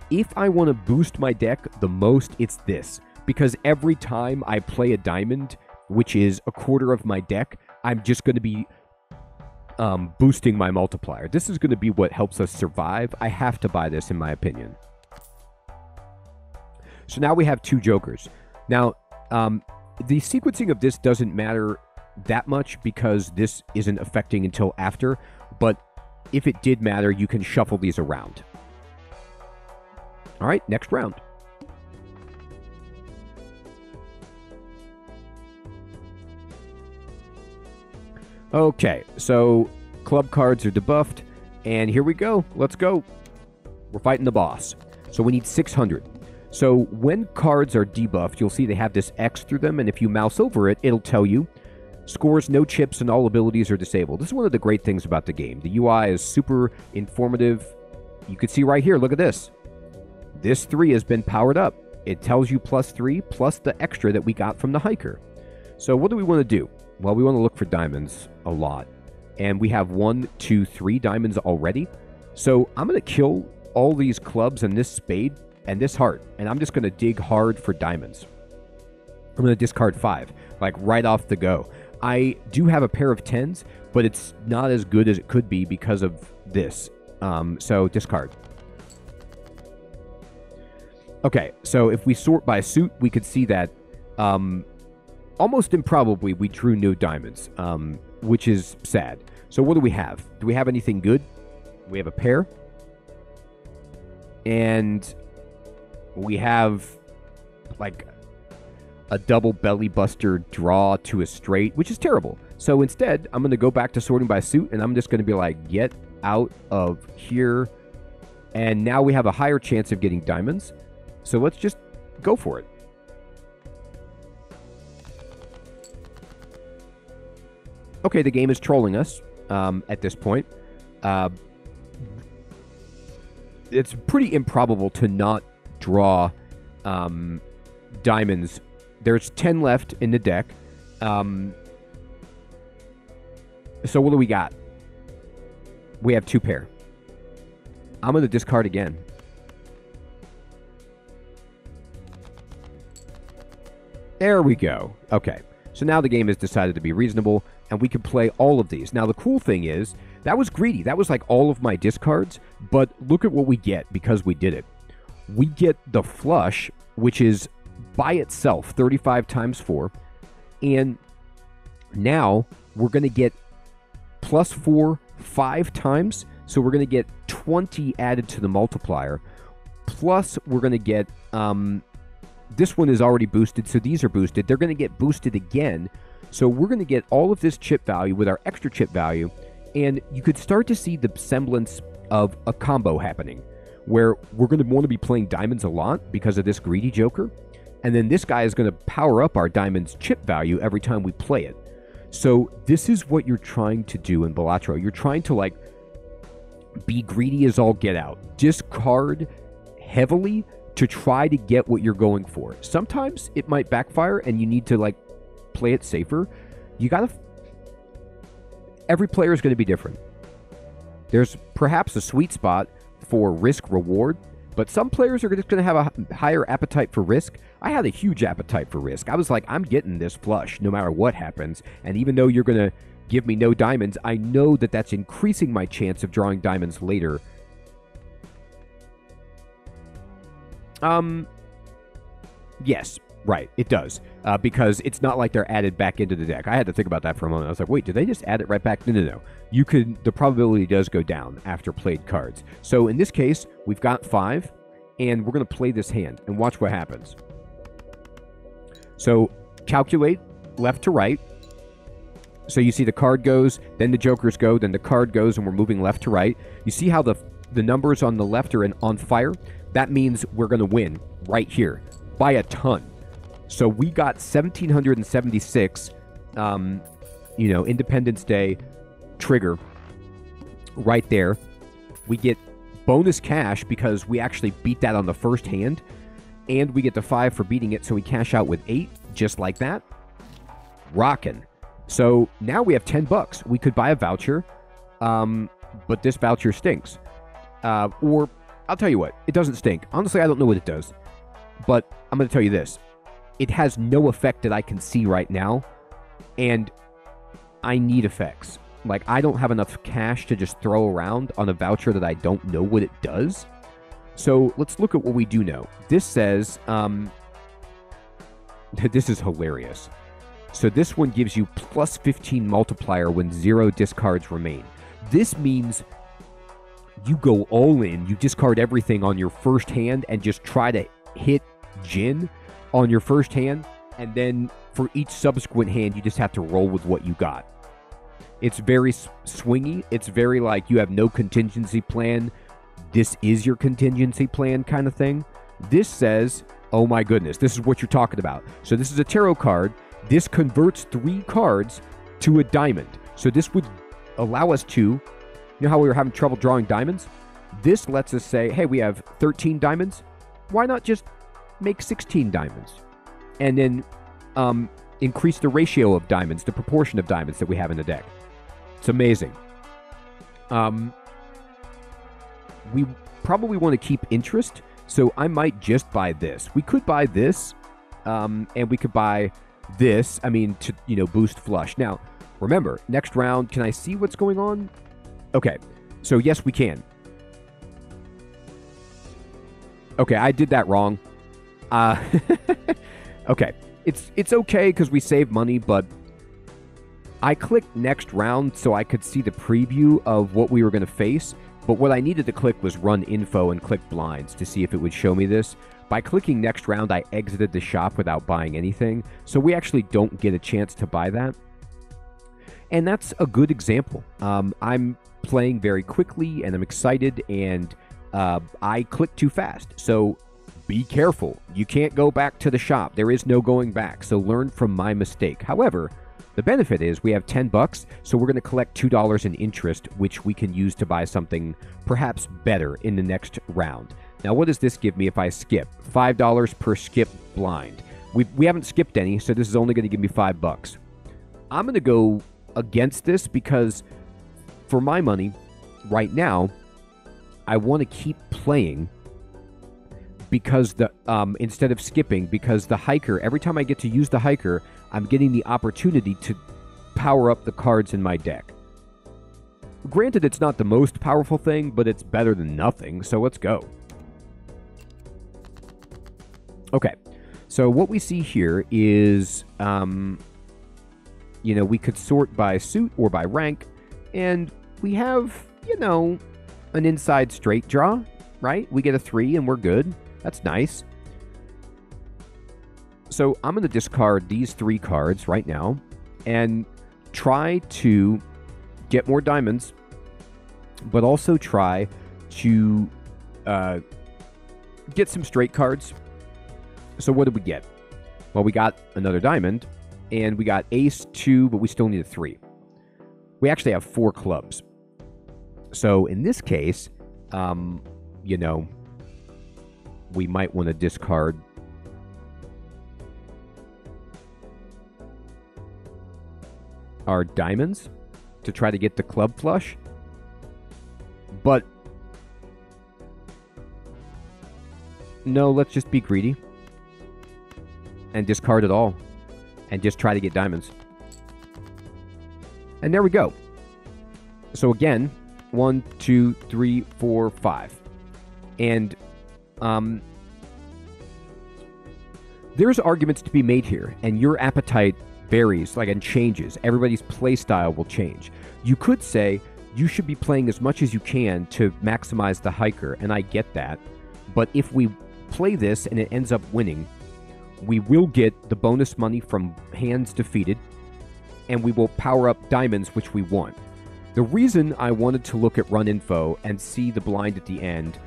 if I want to boost my deck the most, it's this. Because every time I play a diamond, which is a quarter of my deck, I'm just going to be um, boosting my multiplier. This is going to be what helps us survive. I have to buy this, in my opinion. So now we have two jokers. Now, um, the sequencing of this doesn't matter that much because this isn't affecting until after, but if it did matter, you can shuffle these around. All right, next round. Okay, so club cards are debuffed, and here we go. Let's go. We're fighting the boss. So we need six hundred. So when cards are debuffed, you'll see they have this X through them, and if you mouse over it, it'll tell you scores, no chips, and all abilities are disabled. This is one of the great things about the game. The U I is super informative. You can see right here, look at this. This three has been powered up. It tells you plus three, plus the extra that we got from the hiker. So what do we want to do? Well, we want to look for diamonds a lot. And we have one, two, three diamonds already. So I'm going to kill all these clubs and this spade and this heart. And I'm just going to dig hard for diamonds. I'm going to discard five, like right off the go. I do have a pair of tens, but it's not as good as it could be because of this. Um, so discard. Okay, so if we sort by suit, we could see that... Um, Almost improbably, we drew no diamonds, um, which is sad. So what do we have? Do we have anything good? We have a pair. And we have, like, a double belly buster draw to a straight, which is terrible. So instead, I'm going to go back to sorting by suit, and I'm just going to be like, get out of here. And now we have a higher chance of getting diamonds. So let's just go for it. Okay, the game is trolling us um, at this point. Uh, it's pretty improbable to not draw um, diamonds. There's ten left in the deck. Um, so what do we got? We have two pair. I'm going to discard again. There we go. Okay, so now the game has decided to be reasonable. And we can play all of these. Now, the cool thing is, that was greedy. That was like all of my discards. But look at what we get because we did it. We get the flush, which is by itself, thirty-five times four. And now we're going to get plus four five times. So we're going to get twenty added to the multiplier. Plus, we're going to get... Um, this one is already boosted, so these are boosted. They're going to get boosted again. So we're going to get all of this chip value with our extra chip value, and you could start to see the semblance of a combo happening, where we're going to want to be playing diamonds a lot because of this greedy joker, and then this guy is going to power up our diamonds chip value every time we play it. So this is what you're trying to do in Balatro. You're trying to, like, be greedy as all get out. Discard heavily to try to get what you're going for. Sometimes it might backfire and you need to, like, play it safer. You gotta... Every player is going to be different. There's perhaps a sweet spot for risk-reward, but some players are just going to have a higher appetite for risk. I had a huge appetite for risk. I was like, I'm getting this flush no matter what happens, and even though you're going to give me no diamonds, I know that that's increasing my chance of drawing diamonds later. Um, yes, right, it does. Uh, because it's not like they're added back into the deck. I had to think about that for a moment. I was like, wait, did they just add it right back? No, no, no. You could, the probability does go down after played cards. So in this case, we've got five, and we're going to play this hand and watch what happens. So calculate left to right. So you see the card goes, then the jokers go, then the card goes, and we're moving left to right. You see how the, the numbers on the left are in, on fire? That means we're going to win right here by a ton. So we got one thousand seven hundred seventy-six, um, you know, Independence Day trigger right there. We get bonus cash because we actually beat that on the first hand. And we get the five for beating it, so we cash out with eight, just like that. Rockin'. So now we have ten bucks. We could buy a voucher, um, but this voucher stinks. Uh, or, I'll tell you what, it doesn't stink. Honestly, I don't know what it does. But I'm going to tell you this. It has no effect that I can see right now, and I need effects. Like, I don't have enough cash to just throw around on a voucher that I don't know what it does. So let's look at what we do know. This says, um, this is hilarious. So this one gives you plus fifteen multiplier when zero discards remain. This means you go all in, you discard everything on your first hand and just try to hit Jin on your first hand, and then for each subsequent hand, you just have to roll with what you got. It's very swingy. It's very like you have no contingency plan. This is your contingency plan kind of thing. This says, oh my goodness, this is what you're talking about. So this is a tarot card. This converts three cards to a diamond. So this would allow us to, you know how we were having trouble drawing diamonds? This lets us say, hey, we have thirteen diamonds. Why not just make sixteen diamonds and then um, increase the ratio of diamonds, the proportion of diamonds that we have in the deck? It's amazing. Um, we probably want to keep interest, so I might just buy this. We could buy this, um, and we could buy this, I mean, to, you know, boost flush. Now, remember, next round, can I see what's going on? Okay, so yes, we can. Okay, I did that wrong. Uh, okay, it's it's okay because we save money, but I clicked next round so I could see the preview of what we were going to face, but what I needed to click was run info and click blinds to see if it would show me this. By clicking next round, I exited the shop without buying anything, so we actually don't get a chance to buy that. And that's a good example. Um, I'm playing very quickly, and I'm excited, and uh, I clicked too fast, so... Be careful. You can't go back to the shop. There is no going back, so learn from my mistake. However, the benefit is we have ten bucks, so we're going to collect two dollars in interest, which we can use to buy something perhaps better in the next round. Now, what does this give me if I skip? five dollars per skip blind. We, we haven't skipped any, so this is only going to give me five bucks. I'm going to go against this because for my money, right now, I want to keep playing because the um, instead of skipping, because the hiker, every time I get to use the hiker, I'm getting the opportunity to power up the cards in my deck. Granted, it's not the most powerful thing, but it's better than nothing, so let's go. Okay, so what we see here is, um, you know, we could sort by suit or by rank, and we have, you know, an inside straight draw, right? We get a three and we're good. That's nice. So I'm going to discard these three cards right now and try to get more diamonds, but also try to uh, get some straight cards. So what did we get? Well, we got another diamond, and we got ace, two, but we still need a three. We actually have four clubs. So in this case, um, you know, we might want to discard our diamonds to try to get the club flush. But no, let's just be greedy and discard it all and just try to get diamonds. And there we go. So again, one, two, three, four, five. And um, there's arguments to be made here, and your appetite varies, like, and changes. Everybody's play style will change. You could say you should be playing as much as you can to maximize the hiker, and I get that. But if we play this and it ends up winning, we will get the bonus money from hands defeated, and we will power up diamonds, which we want. The reason I wanted to look at run info and see the blind at the end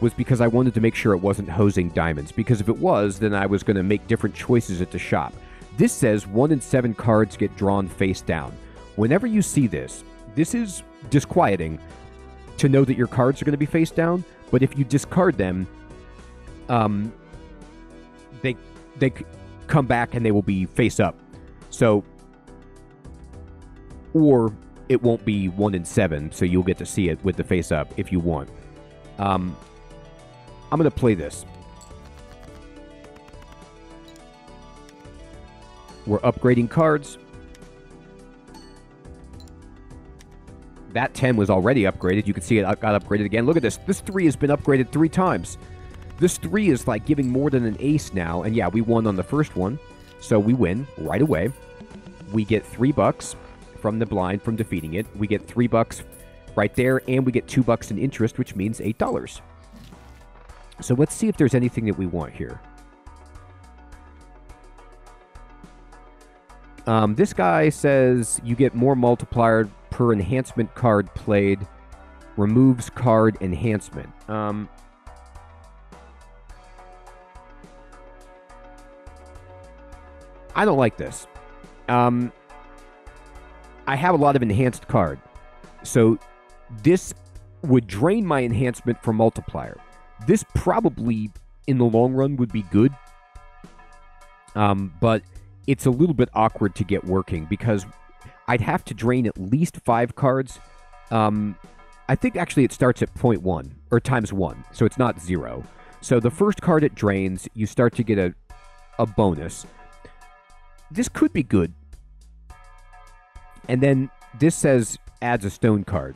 was because I wanted to make sure it wasn't hosing diamonds, because if it was, then I was going to make different choices at the shop. This says one in seven cards get drawn face down. Whenever you see this, this is disquieting to know that your cards are going to be face down, but if you discard them, um, they they come back and they will be face up. So, or it won't be one in seven, so you'll get to see it with the face up if you want. Um, I'm going to play this. We're upgrading cards. That ten was already upgraded. You can see it got upgraded again. Look at this. This three has been upgraded three times. This three is like giving more than an ace now. And yeah, we won on the first one. So we win right away. We get three bucks from the blind from defeating it. We get three bucks right there. And we get two bucks in interest, which means eight dollars. So let's see if there's anything that we want here. Um, this guy says you get more multiplier per enhancement card played, removes card enhancement. Um, I don't like this. Um, I have a lot of enhanced card, so this would drain my enhancement for multiplier. This probably, in the long run, would be good, um, but it's a little bit awkward to get working because I'd have to drain at least five cards. Um, I think actually it starts at point one, or times one, so it's not zero. So the first card it drains, you start to get a, a bonus. This could be good. And then this says adds a stone card.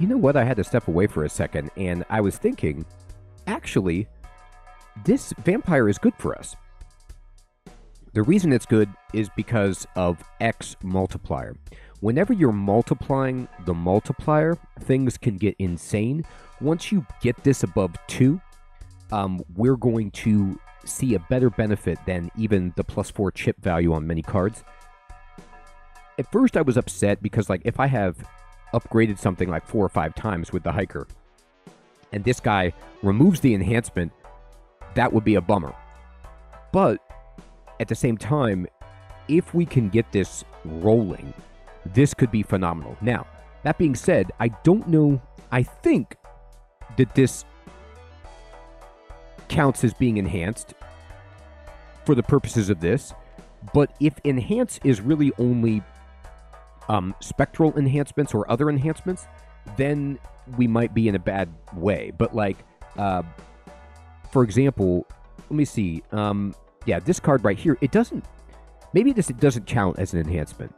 You know what? I had to step away for a second, and I was thinking, actually, this vampire is good for us. The reason it's good is because of X multiplier. Whenever you're multiplying the multiplier, things can get insane. Once you get this above two, um, we're going to see a better benefit than even the plus four chip value on many cards. At first I was upset because, like, if I have upgraded something like four or five times with the hiker, and this guy removes the enhancement, that would be a bummer. But at the same time, if we can get this rolling, this could be phenomenal. Now, that being said, I don't know, I think that this counts as being enhanced for the purposes of this, but if enhance is really only um, spectral enhancements or other enhancements, then we might be in a bad way. But like, uh, for example, let me see, um, yeah, this card right here, it doesn't, maybe this it doesn't count as an enhancement.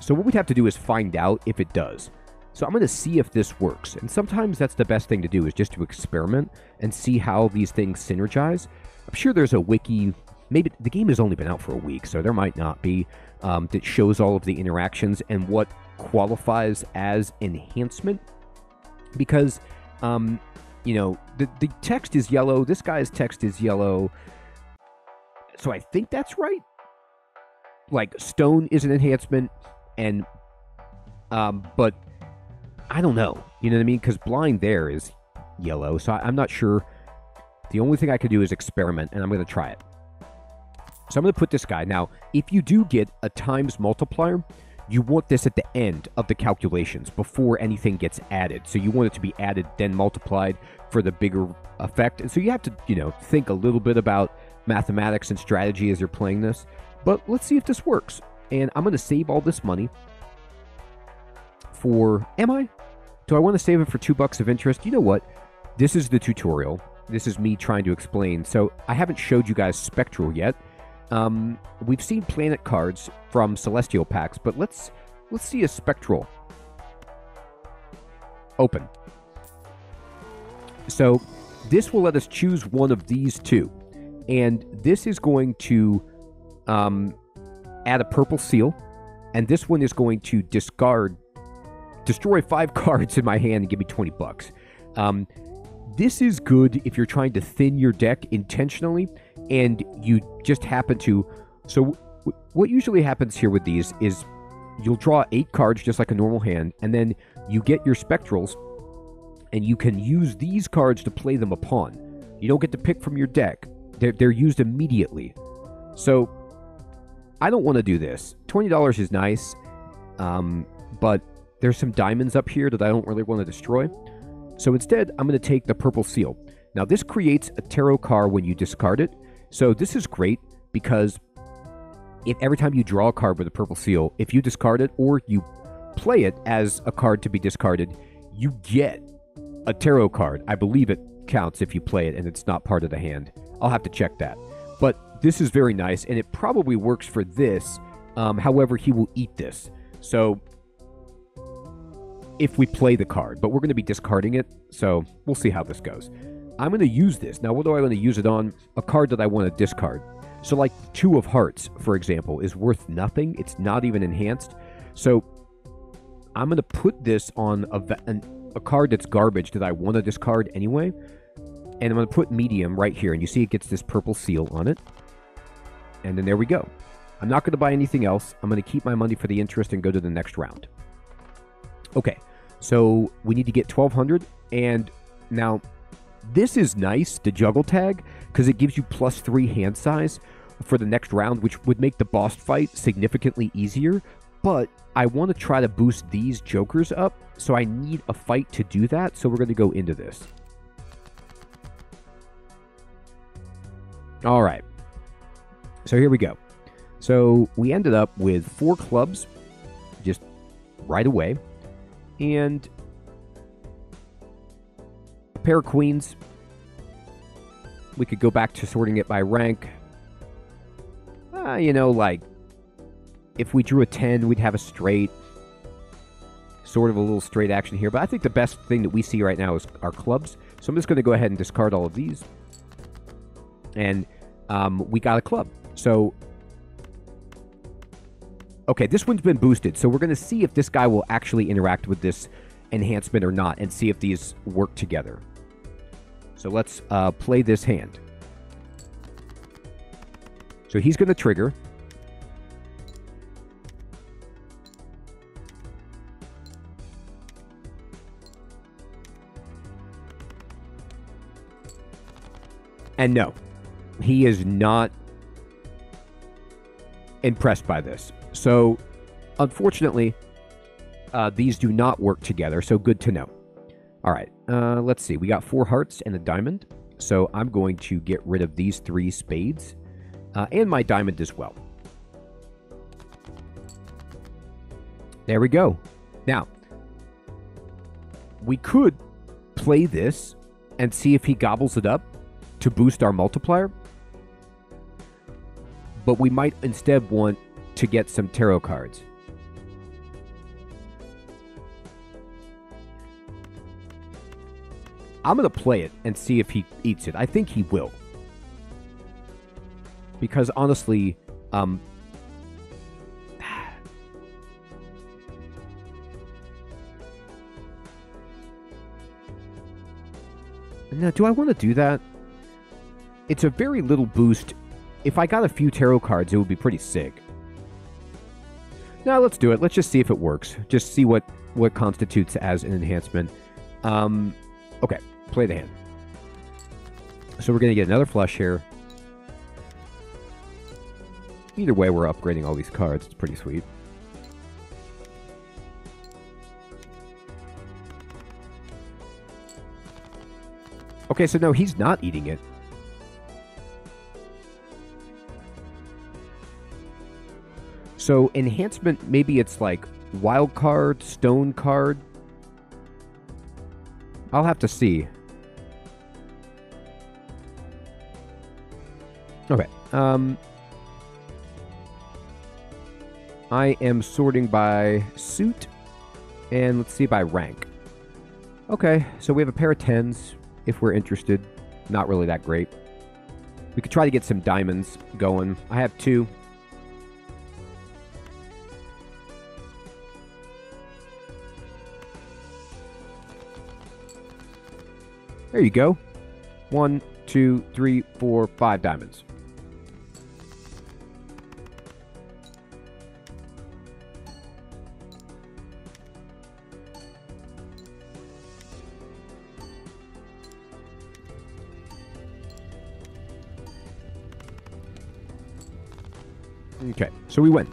So what we'd have to do is find out if it does. So I'm going to see if this works. And sometimes that's the best thing to do, is just to experiment and see how these things synergize. I'm sure there's a wiki, maybe the game has only been out for a week, so there might not be, um, that shows all of the interactions and what qualifies as enhancement. Because, um, you know, the, the text is yellow, this guy's text is yellow. So I think that's right. Like, stone is an enhancement, and um, but I don't know. You know what I mean? Because blind there is yellow, so I, I'm not sure. The only thing I could do is experiment, and I'm going to try it. So I'm going to put this guy. Now, if you do get a times multiplier, You want this at the end of the calculations before anything gets added. So you want it to be added, then multiplied for the bigger effect. And so you have to, you know, think a little bit about mathematics and strategy as you're playing this. But let's see if this works. And I'm going to save all this money for... Am I? Do I want to save it for two bucks of interest? You know what? This is the tutorial. This is me trying to explain. So I haven't showed you guys Spectral yet. Um, we've seen planet cards from Celestial packs, but let's let's see a Spectral open. So this will let us choose one of these two, and this is going to um, add a purple seal, and this one is going to discard, destroy five cards in my hand and give me twenty bucks. Um, this is good if you're trying to thin your deck intentionally, and you just happen to... So what usually happens here with these is you'll draw eight cards just like a normal hand, and then you get your Spectrals, and you can use these cards to play them upon. You don't get to pick from your deck. They're, they're used immediately. So I don't want to do this. twenty dollars is nice, um, but there's some diamonds up here that I don't really want to destroy. So instead, I'm going to take the purple seal. Now this creates a tarot card when you discard it. So this is great because if every time you draw a card with a purple seal, if you discard it or you play it as a card to be discarded, you get a tarot card. I believe it counts if you play it and it's not part of the hand. I'll have to check that. But this is very nice, and it probably works for this. Um, however, he will eat this. So if we play the card, but we're going to be discarding it. So we'll see how this goes. I'm going to use this. Now, what do I want to use it on? A card that I want to discard. So, like, Two of Hearts, for example, is worth nothing. It's not even enhanced. So, I'm going to put this on a, an, a card that's garbage that I want to discard anyway. And I'm going to put medium right here. And you see it gets this purple seal on it. And then there we go. I'm not going to buy anything else. I'm going to keep my money for the interest and go to the next round. Okay. So, we need to get twelve hundred. And now... This is nice, the juggle tag, because it gives you plus three hand size for the next round, which would make the boss fight significantly easier. But I want to try to boost these jokers up, so I need a fight to do that. So we're going to go into this. All right. So here we go. So we ended up with four clubs just right away. And... pair of queens. We could go back to sorting it by rank. Uh, you know, like, if we drew a ten, we'd have a straight. Sort of a little straight action here. But I think the best thing that we see right now is our clubs. So I'm just going to go ahead and discard all of these. And um, we got a club. So, okay, this one's been boosted. So we're going to see if this guy will actually interact with this enhancement or not, and see if these work together. So let's uh, play this hand. So he's going to trigger. And no, he is not impressed by this. So, unfortunately, uh, these do not work together, so good to know. All right, uh, let's see. We got four hearts and a diamond, so I'm going to get rid of these three spades uh, and my diamond as well. There we go. Now, we could play this and see if he gobbles it up to boost our multiplier, but we might instead want to get some tarot cards. I'm going to play it and see if he eats it. I think he will. Because honestly, um, now, do I want to do that? It's a very little boost. If I got a few tarot cards, it would be pretty sick. Now, let's do it. Let's just see if it works. Just see what, what constitutes as an enhancement. Um, okay. Play the hand. So we're going to get another flush here. Either way, we're upgrading all these cards. It's pretty sweet. Okay, so no, he's not eating it. So enhancement, maybe it's like wild card, stone card. I'll have to see. Okay. Um, I am sorting by suit, and let's see by rank. Okay, so we have a pair of tens if we're interested. Not really that great. We could try to get some diamonds going. I have two. There you go. One, two, three, four, five diamonds. Okay, so we win.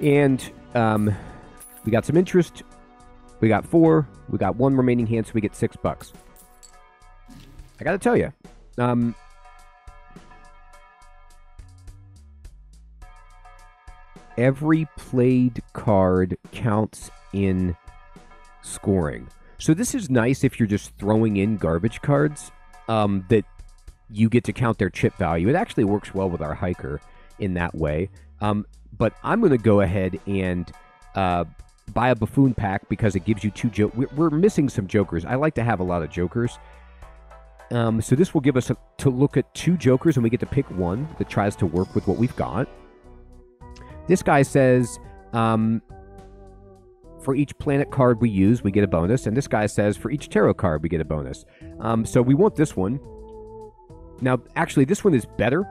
And um, we got some interest. We got four. We got one remaining hand, so we get six bucks. I gotta tell you, um, every played card counts in scoring. So this is nice if you're just throwing in garbage cards. Um, that you get to count their chip value. It actually works well with our hiker in that way. Um, but I'm going to go ahead and uh, buy a buffoon pack because it gives you two jokers. We're, we're missing some jokers. I like to have a lot of jokers. Um, so this will give us a, to look at two jokers, and we get to pick one that tries to work with what we've got. This guy says, um, for each planet card we use, we get a bonus. And this guy says, for each tarot card, we get a bonus. Um, so we want this one. Now, actually, this one is better.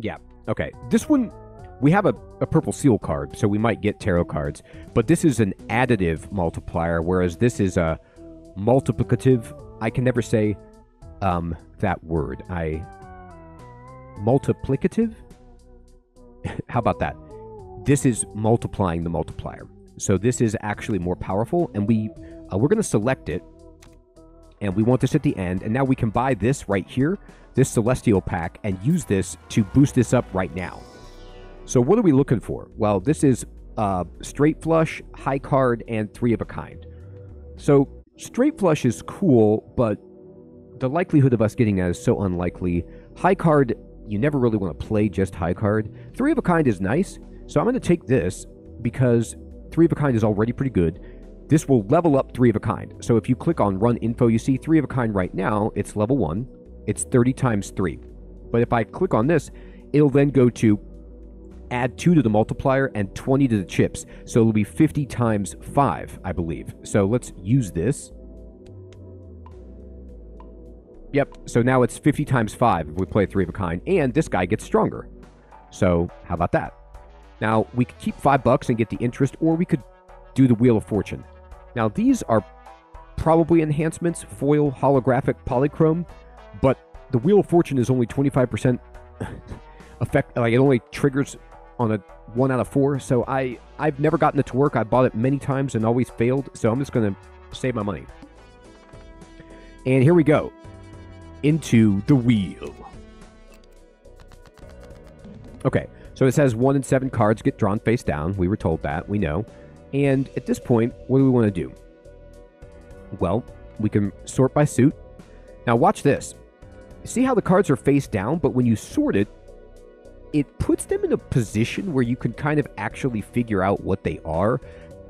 Yeah, okay. This one, we have a, a purple seal card, so we might get tarot cards. But this is an additive multiplier, whereas this is a multiplicative. I can never say um, that word. I multiplicative? How about that? This is multiplying the multiplier. So this is actually more powerful, and we, uh, we're going to select it, and we want this at the end, and now we can buy this right here, this Celestial Pack, and use this to boost this up right now. So what are we looking for? Well, this is uh, Straight Flush, High Card, and Three of a Kind. So Straight Flush is cool, but the likelihood of us getting that is so unlikely. High Card, you never really want to play just High Card. Three of a Kind is nice. So I'm going to take this because Three of a Kind is already pretty good. This will level up Three of a Kind. So if you click on Run Info, you see Three of a Kind right now. It's level one. It's thirty times three. But if I click on this, it'll then go to add two to the multiplier and twenty to the chips. So it'll be fifty times five, I believe. So let's use this. Yep. So now it's fifty times five if we play Three of a Kind. And this guy gets stronger. So how about that? Now, we could keep five bucks and get the interest, or we could do the Wheel of Fortune. Now, these are probably enhancements, foil, holographic, polychrome, but the Wheel of Fortune is only twenty-five percent effect. Like, it only triggers on a one out of four, so I, I've never gotten it to work. I bought it many times and always failed, so I'm just going to save my money. And here we go. Into the wheel. Okay. So it says one in seven cards get drawn face down. We were told that. We know. And at this point, what do we want to do? Well, we can sort by suit. Now watch this. See how the cards are face down, but when you sort it, it puts them in a position where you can kind of actually figure out what they are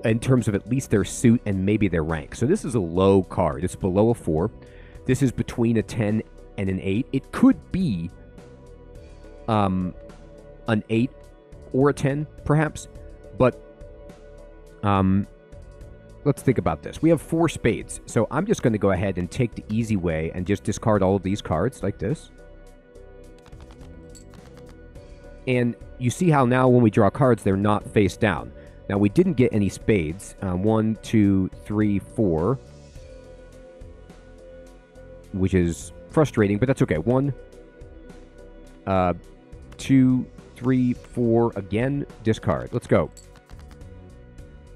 in terms of at least their suit and maybe their rank. So this is a low card. It's below a four. This is between a ten and an eight. It could be um. an eight or a ten, perhaps. But um, let's think about this. We have four spades. So I'm just going to go ahead and take the easy way and just discard all of these cards like this. And you see how now when we draw cards, they're not face down. Now, we didn't get any spades. Um, one, two, three, four. Which is frustrating, but that's okay. One, uh, two... three, four, again, discard. Let's go.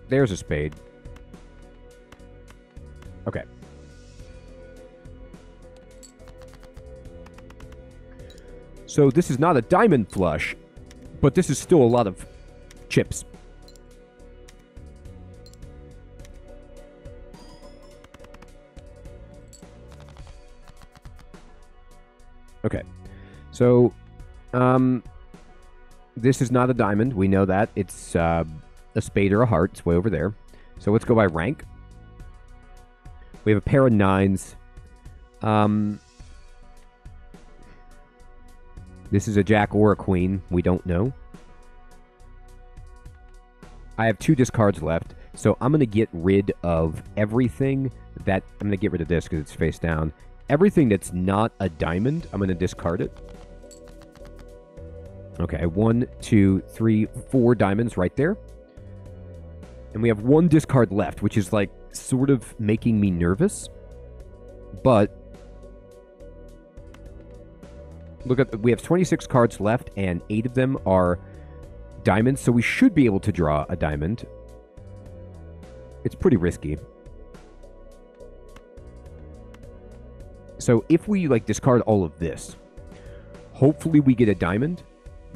There's a spade. Okay. So this is not a diamond flush, but this is still a lot of chips. Okay. So, um, this is not a diamond. We know that. It's uh, a spade or a heart. It's way over there. So let's go by rank. We have a pair of nines. Um, this is a jack or a queen. We don't know. I have two discards left. So I'm going to get rid of everything that... I'm going to get rid of this because it's face down. Everything that's not a diamond, I'm going to discard it. Okay, one, two, three, four diamonds right there. And we have one discard left, which is, like, sort of making me nervous. But... look at... we have twenty-six cards left, and eight of them are diamonds, so we should be able to draw a diamond. It's pretty risky. So if we, like, discard all of this, hopefully we get a diamond.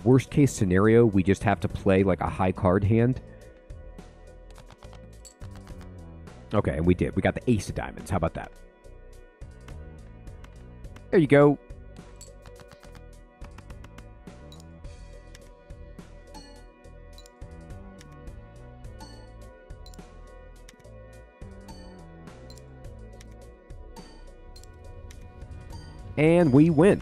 Worst case scenario, we just have to play, like, a high card hand. Okay, and we did. We got the ace of diamonds. How about that? There you go. And we win.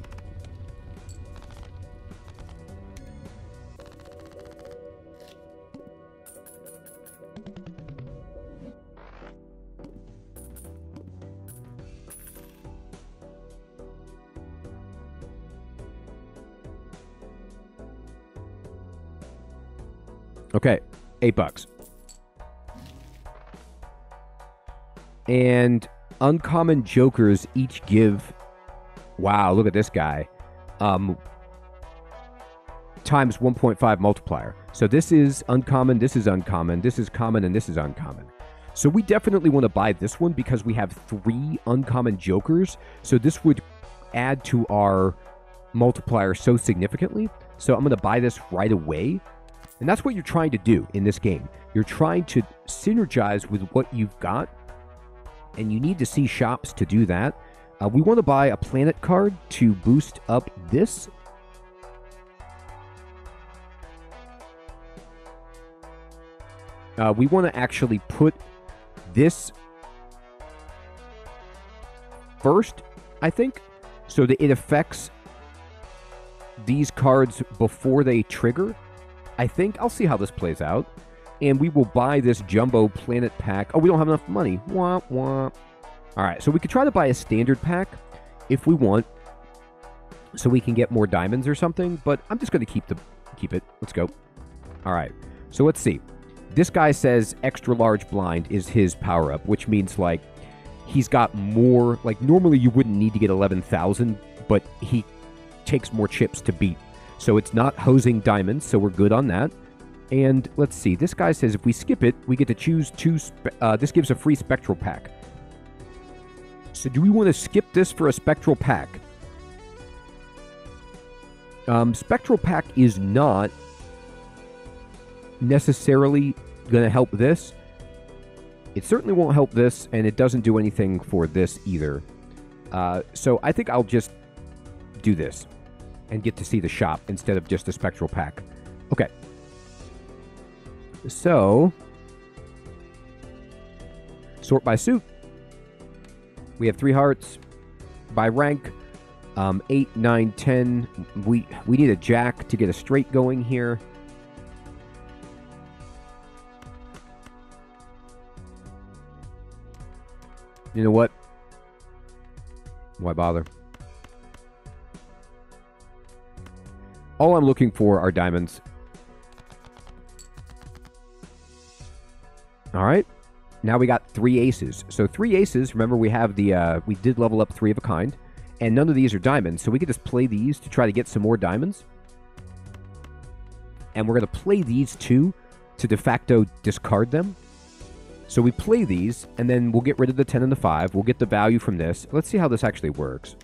Okay, eight bucks. And uncommon jokers each give... wow, look at this guy. Um, times one point five multiplier. So this is uncommon, this is uncommon, this is common, and this is uncommon. So we definitely want to buy this one because we have three uncommon jokers. So this would add to our multiplier so significantly. So I'm going to buy this right away. And that's what you're trying to do in this game. You're trying to synergize with what you've got. And you need to see shops to do that. Uh, we want to buy a planet card to boost up this. Uh, we want to actually put this first, I think, so that it affects these cards before they trigger, I think. I'll see how this plays out. And we will buy this jumbo planet pack. Oh, we don't have enough money. Wah, wah. Alright, so we could try to buy a standard pack if we want, so we can get more diamonds or something, but I'm just going to keep the keep it. Let's go. Alright, so let's see. This guy says extra large blind is his power-up, which means, like, he's got more... like, normally you wouldn't need to get eleven thousand, but he takes more chips to beat. So it's not hosing diamonds, so we're good on that. And let's see. This guy says if we skip it, we get to choose two... Spe uh, this gives a free spectral pack. So do we want to skip this for a spectral pack? Um, spectral pack is not necessarily going to help this. It certainly won't help this, and it doesn't do anything for this either. Uh, so I think I'll just do this and get to see the shop instead of just the spectral pack. Okay. So, sort by suit. We have three hearts by rank, um, eight, nine, ten. We we need a jack to get a straight going here. You know what? Why bother? All I'm looking for are diamonds. All right. Now we got three aces. So three aces, remember we have the, uh, we did level up three of a kind, and none of these are diamonds, so we could just play these to try to get some more diamonds. and we're going to play these two to de facto discard them. So we play these, and then we'll get rid of the ten and the five. We'll get the value from this. Let's see how this actually works.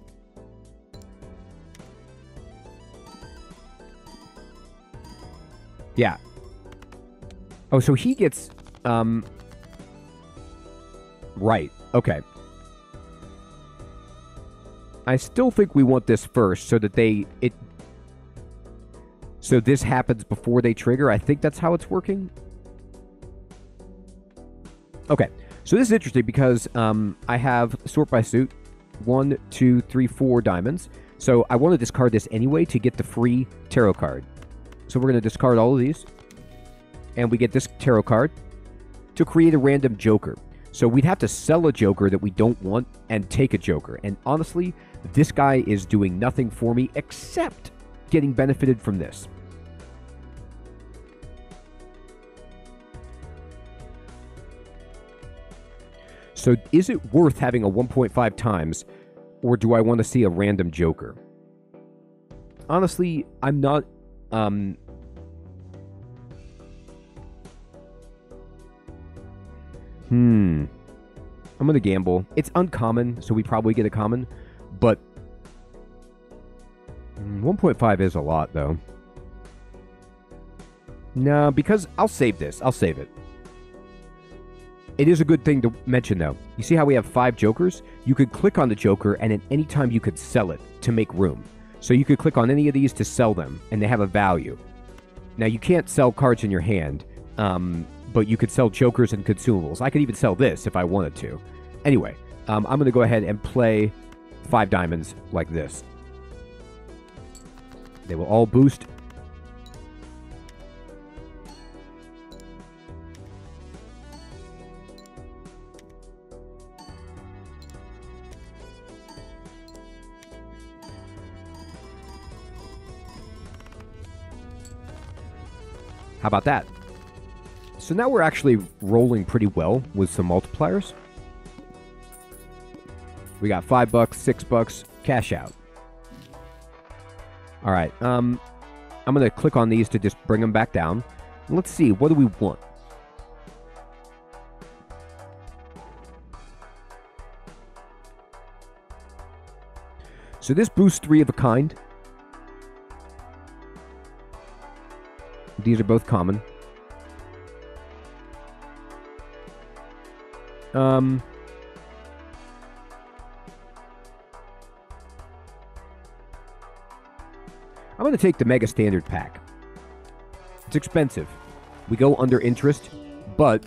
Yeah. Oh, so he gets... Um, right. Okay. I still think we want this first, so that they... it. So this happens before they trigger. I think that's how it's working. Okay, so this is interesting because um, I have sort by suit, one, two, three, four diamonds. So I want to discard this anyway to get the free tarot card. So we're going to discard all of these, and we get this tarot card to create a random joker. So we'd have to sell a joker that we don't want and take a joker. And honestly, this guy is doing nothing for me except getting benefited from this. So is it worth having a one point five times, or do I want to see a random joker? Honestly, I'm not... Um, hmm. I'm going to gamble. It's uncommon, so we probably get a common, but one point five is a lot, though. No, because I'll save this. I'll save it. It is a good thing to mention, though. You see how we have five jokers? You could click on the joker, and at any time you could sell it to make room. So you could click on any of these to sell them, and they have a value. Now, you can't sell cards in your hand, um, but you could sell jokers and consumables. I could even sell this if I wanted to. Anyway, um, I'm going to go ahead and play five diamonds like this. They will all boost... How about that? So now we're actually rolling pretty well with some multipliers. We got five bucks, six bucks, cash out. All right, um, I'm going to click on these to just bring them back down. Let's see, what do we want? So this boosts three of a kind. These are both common. Um, I'm going to take the Mega Standard Pack. It's expensive. We go under interest, but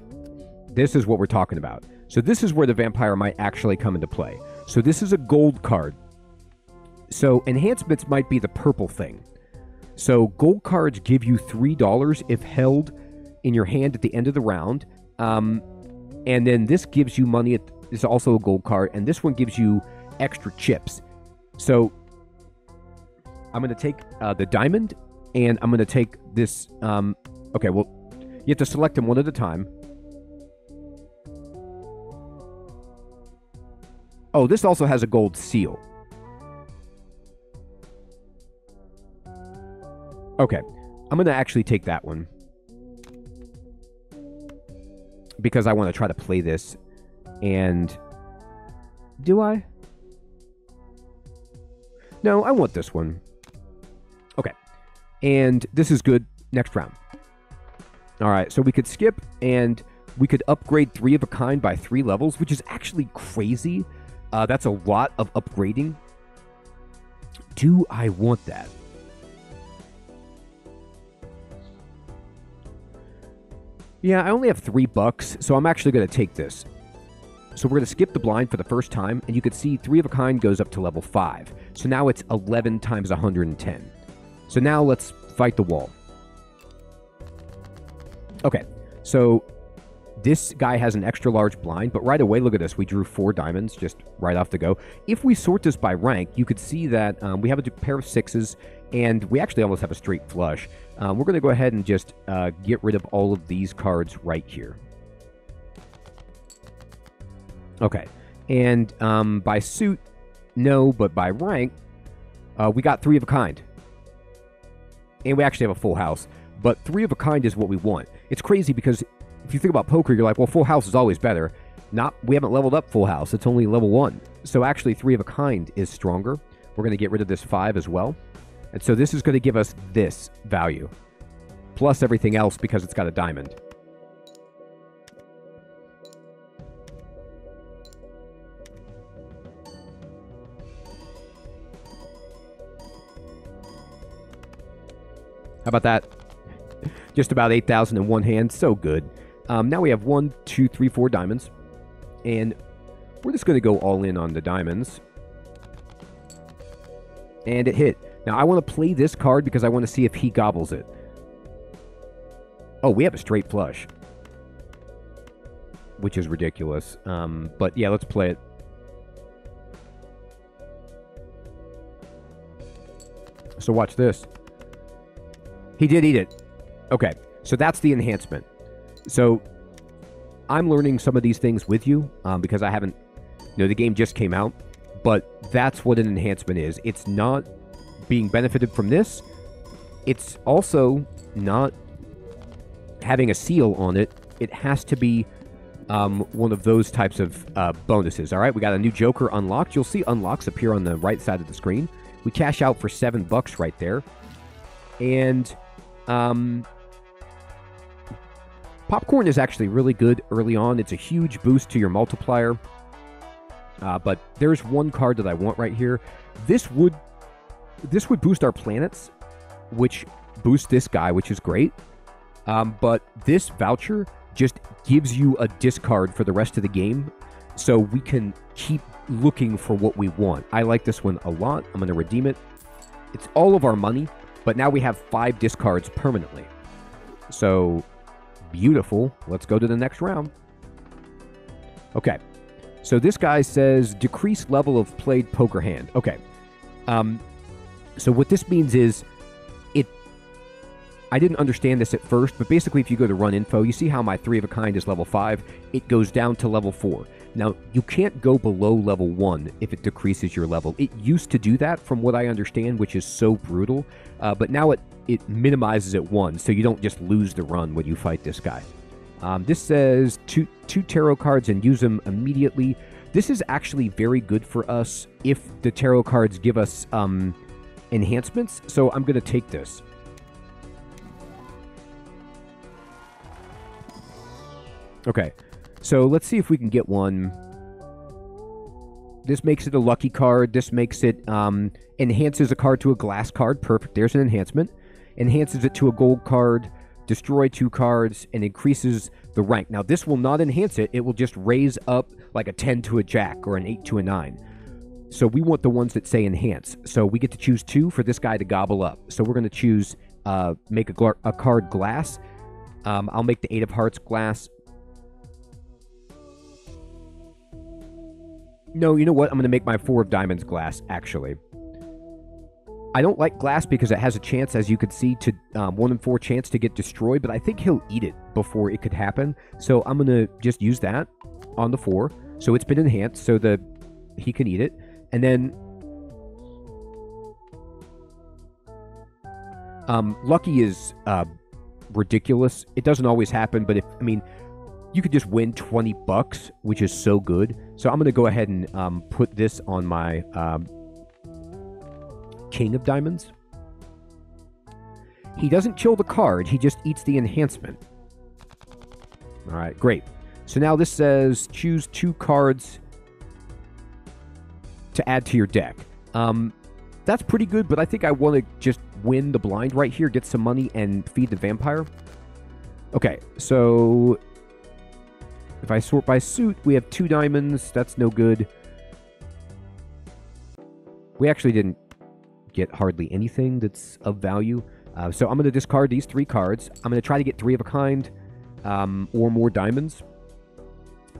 this is what we're talking about. So this is where the Vampire might actually come into play. So this is a gold card. So enhancements might be the purple thing. So gold cards give you three dollars if held in your hand at the end of the round. Um, and then this gives you money. At, this is also a gold card. And this one gives you extra chips. So I'm going to take uh, the diamond, and I'm going to take this. Um, okay, well, you have to select them one at a time. Oh, this also has a gold seal. Okay, I'm going to actually take that one, because I want to try to play this, and do I? No, I want this one. Okay, and this is good. Next round. All right, so we could skip, and we could upgrade three of a kind by three levels, which is actually crazy. Uh, that's a lot of upgrading. Do I want that? Yeah, I only have three bucks, so I'm actually going to take this. So we're going to skip the blind for the first time, and you can see three of a kind goes up to level five. So now it's eleven times one hundred ten. So now let's fight the wall. Okay, so this guy has an extra large blind, but right away, look at this. We drew four diamonds just right off the go. If we sort this by rank, you could see that um, we have a pair of sixes, and we actually almost have a straight flush. Um, we're going to go ahead and just uh, get rid of all of these cards right here. Okay. And um, by suit, no, but by rank, uh, we got three of a kind. And we actually have a full house. But three of a kind is what we want. It's crazy because if you think about poker, you're like, well, full house is always better. Not, we haven't leveled up full house. It's only level one. So actually, three of a kind is stronger. We're going to get rid of this five as well. And so this is going to give us this value, plus everything else because it's got a diamond. How about that? Just about eight thousand in one hand. So good. Um, now we have one, two, three, four diamonds. And we're just going to go all in on the diamonds. And it hit. Now I want to play this card because I want to see if he gobbles it. Oh, we have a straight flush. Which is ridiculous. Um, but yeah, let's play it. So watch this. He did eat it. Okay, so that's the enhancement. So I'm learning some of these things with you um, because I haven't, you know, the game just came out, but that's what an enhancement is. It's not being benefited from this. It's also not having a seal on it. It has to be um, one of those types of uh, bonuses. All right, we got a new Joker unlocked. You'll see unlocks appear on the right side of the screen. We cash out for seven bucks right there. And um, popcorn is actually really good early on. It's a huge boost to your multiplier. Uh, but there's one card that I want right here. This would this would boost our planets, which boosts this guy, which is great. Um, but this voucher just gives you a discard for the rest of the game, so we can keep looking for what we want. I like this one a lot. I'm going to redeem it. It's all of our money. But now we have five discards permanently. So, beautiful. Let's go to the next round. Okay. So this guy says, decreased level of played poker hand. Okay. Um, so what this means is, it... I didn't understand this at first, but basically if you go to run info, you see how my three of a kind is level five. It goes down to level four. Now, you can't go below level one if it decreases your level. It used to do that, from what I understand, which is so brutal. Uh, but now it, it minimizes at one, so you don't just lose the run when you fight this guy. Um, this says two, two tarot cards and use them immediately. This is actually very good for us if the tarot cards give us um, enhancements, so I'm going to take this. Okay. So let's see if we can get one. This makes it a lucky card. This makes it um, enhances a card to a glass card. Perfect. There's an enhancement. Enhances it to a gold card. Destroy two cards and increases the rank. Now this will not enhance it. It will just raise up like a ten to a jack or an eight to a nine. So we want the ones that say enhance. So we get to choose two for this guy to gobble up. So we're going to choose uh, make a, a card glass. Um, I'll make the eight of hearts glass. No, you know what? I'm going to make my four of diamonds glass, actually. I don't like glass because it has a chance, as you can see, to um, one in four chance to get destroyed, but I think he'll eat it before it could happen. So I'm going to just use that on the four. So it's been enhanced so that he can eat it. And then... Um, lucky is uh, ridiculous. It doesn't always happen, but if... I mean... You could just win twenty bucks, which is so good. So I'm going to go ahead and um, put this on my um, King of Diamonds. He doesn't kill the card. He just eats the enhancement. All right, great. So now this says choose two cards to add to your deck. Um, that's pretty good, but I think I want to just win the blind right here, get some money, and feed the vampire. Okay, so... If I sort by suit, we have two diamonds. That's no good. We actually didn't get hardly anything that's of value. Uh, so I'm going to discard these three cards. I'm going to try to get three of a kind um, or more diamonds.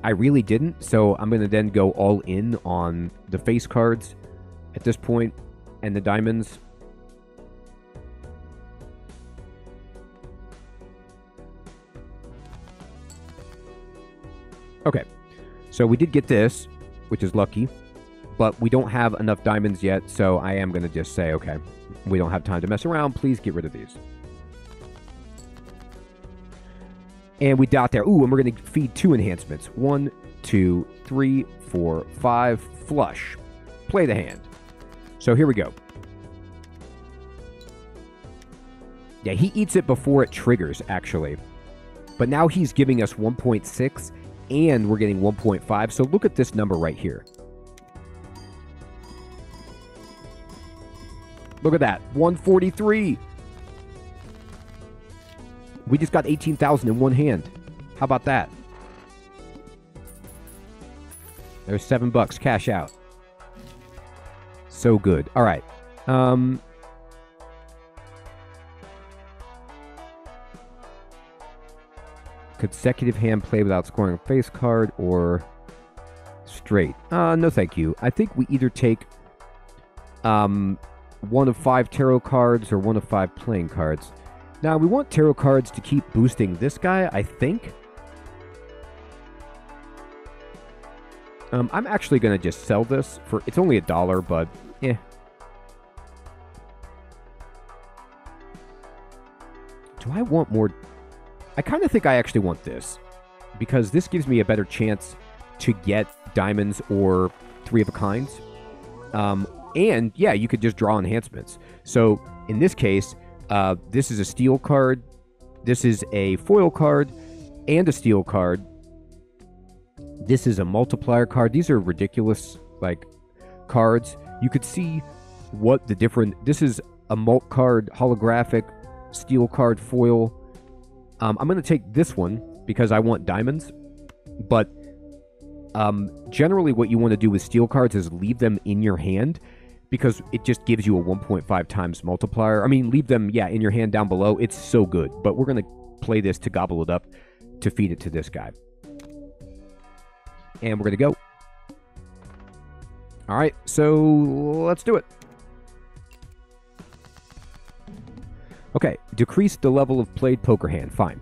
I really didn't, so I'm going to then go all in on the face cards at this point and the diamonds. Okay, so we did get this, which is lucky, but we don't have enough diamonds yet, so I am going to just say, okay, we don't have time to mess around. Please get rid of these. And we dot there. Ooh, and we're going to feed two enhancements. One, two, three, four, five. Flush. Play the hand. So here we go. Yeah, he eats it before it triggers, actually. But now he's giving us one point six, and we're getting one point five. So look at this number right here. Look at that. one forty-three. We just got eighteen thousand in one hand. How about that? There's seven bucks cash out. So good. All right. Um... Consecutive hand play without scoring a face card or straight. Uh, no, thank you. I think we either take um, one of five tarot cards or one of five playing cards. Now, we want tarot cards to keep boosting this guy, I think. Um, I'm actually going to just sell this for... It's only a dollar, but eh. Do I want more... I kind of think I actually want this, because this gives me a better chance to get diamonds or three-of-a-kinds. Um, and, yeah, you could just draw enhancements. So, in this case, uh, this is a steel card, this is a foil card, and a steel card. This is a multiplier card. These are ridiculous, like, cards. You could see what the different... This is a mult card, holographic, steel card, foil... Um, I'm going to take this one because I want diamonds, but um, generally what you want to do with steel cards is leave them in your hand because it just gives you a one point five times multiplier. I mean, leave them, yeah, in your hand down below. It's so good, but we're going to play this to gobble it up to feed it to this guy. And we're going to go. All right, so let's do it. Okay, decrease the level of played poker hand. Fine.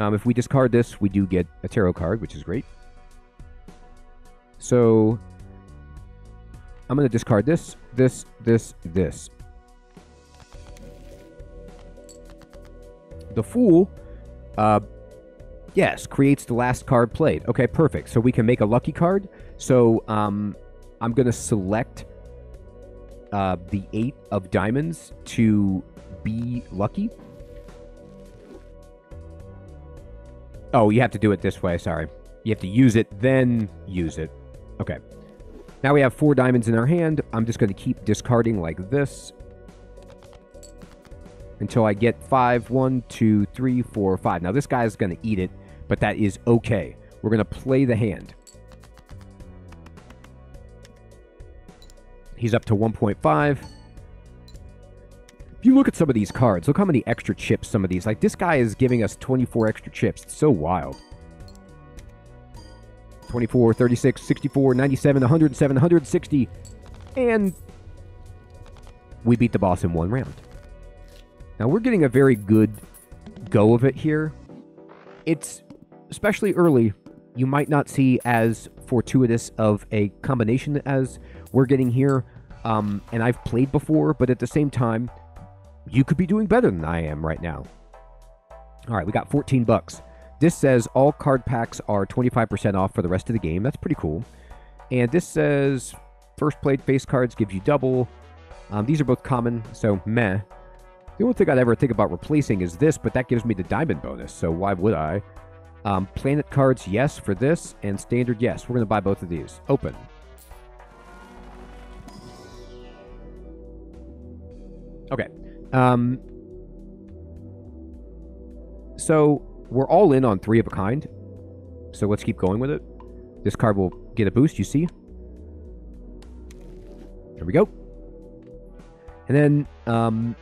Um, if we discard this, we do get a tarot card, which is great. So, I'm going to discard this, this, this, this. The Fool, uh, yes, creates the last card played. Okay, perfect. So we can make a lucky card. So, um, I'm going to select... Uh, the eight of diamonds to be lucky. Oh, you have to do it this way, sorry. You have to use it, then use it. Okay. Now we have four diamonds in our hand. I'm just going to keep discarding like this until I get five. One, two, three, four, five. Now this guy's going to eat it, but that is okay. We're going to play the hand. He's up to one point five. If you look at some of these cards, look how many extra chips some of these... Like, this guy is giving us twenty-four extra chips. It's so wild. twenty-four, thirty-six, sixty-four, ninety-seven, one hundred seven, one hundred sixty. And we beat the boss in one round. Now, we're getting a very good go of it here. It's, especially early, you might not see as fortuitous of a combination as... we're getting here, um, and I've played before, but at the same time, you could be doing better than I am right now. All right, we got fourteen bucks. This says all card packs are twenty-five percent off for the rest of the game. That's pretty cool. And this says first played face cards gives you double. Um, these are both common, so meh. The only thing I'd ever think about replacing is this, but that gives me the diamond bonus, so why would I? Um, planet cards, yes, for this, and standard, yes. We're going to buy both of these. Open. Okay, um, so we're all in on three of a kind, so let's keep going with it. This card will get a boost, you see. There we go. And then, um,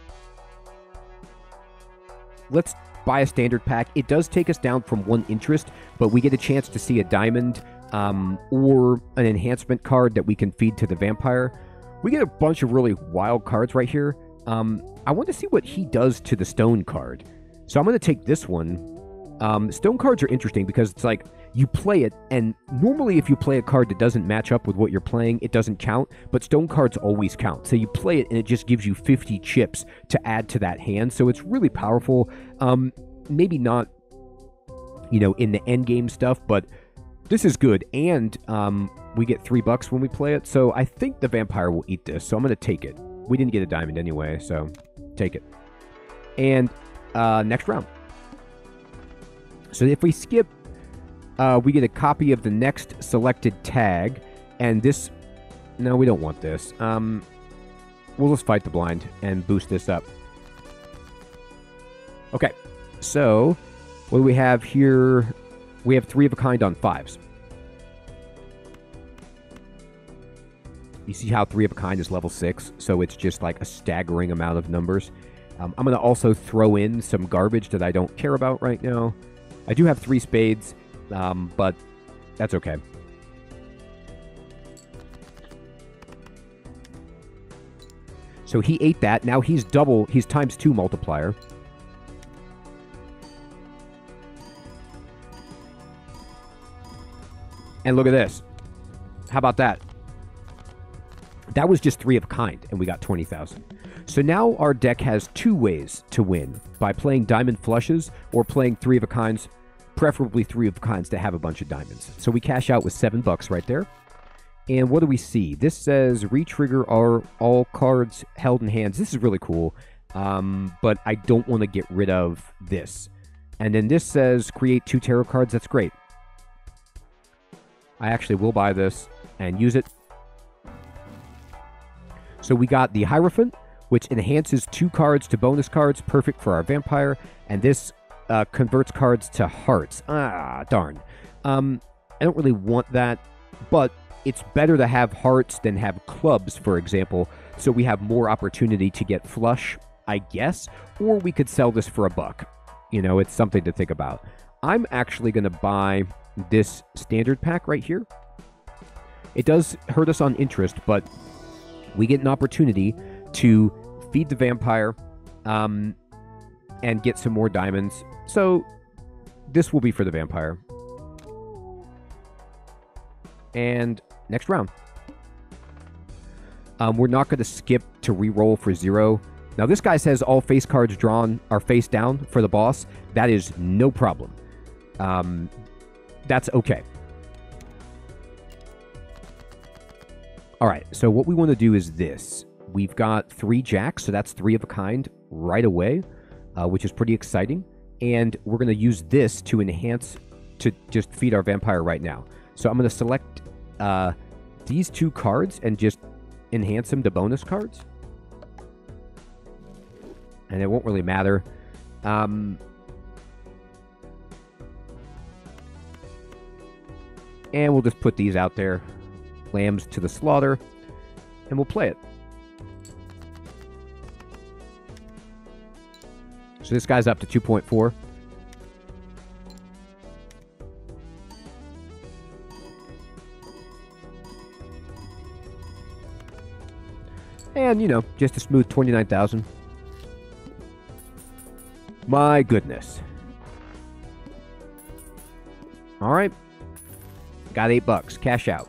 let's buy a standard pack. It does take us down from one interest, but we get a chance to see a diamond um, or an enhancement card that we can feed to the vampire. We get a bunch of really wild cards right here. Um, I want to see what he does to the stone card. So I'm going to take this one. Um, stone cards are interesting because it's like you play it, and normally if you play a card that doesn't match up with what you're playing, it doesn't count, but stone cards always count. So you play it, and it just gives you fifty chips to add to that hand, so it's really powerful. Um, maybe not you know, in the end game stuff, but this is good. And um, we get three bucks when we play it, so I think the vampire will eat this, so I'm going to take it. We didn't get a diamond anyway, so take it. And uh, next round. So if we skip, uh, we get a copy of the next selected tag, and this... No, we don't want this. Um, we'll just fight the blind and boost this up. Okay, so what do we have here? We have three of a kind on fives. You see how three of a kind is level six, so it's just like a staggering amount of numbers. Um, I'm going to also throw in some garbage that I don't care about right now. I do have three spades, um, but that's okay. So he ate that. Now he's double. He's times two multiplier. And look at this. How about that? That was just three of a kind, and we got twenty thousand. So now our deck has two ways to win, by playing diamond flushes or playing three of a kinds, preferably three of a kinds to have a bunch of diamonds. So we cash out with seven bucks right there. And what do we see? This says re-trigger our all cards held in hands. This is really cool, um, but I don't want to get rid of this. And then this says create two tarot cards. That's great. I actually will buy this and use it. So we got the Hierophant, which enhances two cards to bonus cards, perfect for our vampire. And this uh, converts cards to hearts. Ah, darn. Um, I don't really want that, but it's better to have hearts than have clubs, for example, so we have more opportunity to get flush, I guess, or we could sell this for a buck. You know, it's something to think about. I'm actually going to buy this standard pack right here. It does hurt us on interest, but we get an opportunity to feed the vampire um, and get some more diamonds. So this will be for the vampire. And next round. Um, we're not going to skip to re-roll for zero. Now, this guy says all face cards drawn are face down for the boss. That is no problem. Um, that's okay. All right, so what we want to do is this. We've got three jacks, so that's three of a kind right away, uh, which is pretty exciting. And we're going to use this to enhance, to just feed our vampire right now. So I'm going to select uh, these two cards and just enhance them to bonus cards. And it won't really matter. Um, and we'll just put these out there. Lambs to the slaughter. And we'll play it. So this guy's up to two point four. And, you know, just a smooth twenty-nine thousand. My goodness. All right. Got eight bucks. Cash out.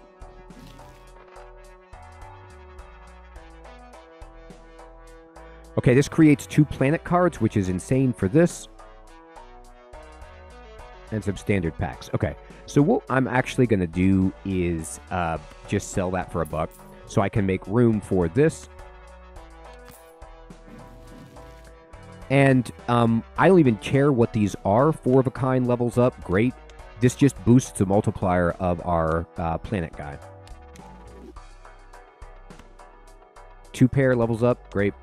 Okay, this creates two planet cards, which is insane for this. And some standard packs. Okay, so what I'm actually going to do is uh, just sell that for a buck so I can make room for this. And um, I don't even care what these are. Four of a kind levels up. Great. This just boosts the multiplier of our uh, planet guy. Two pair levels up. Great.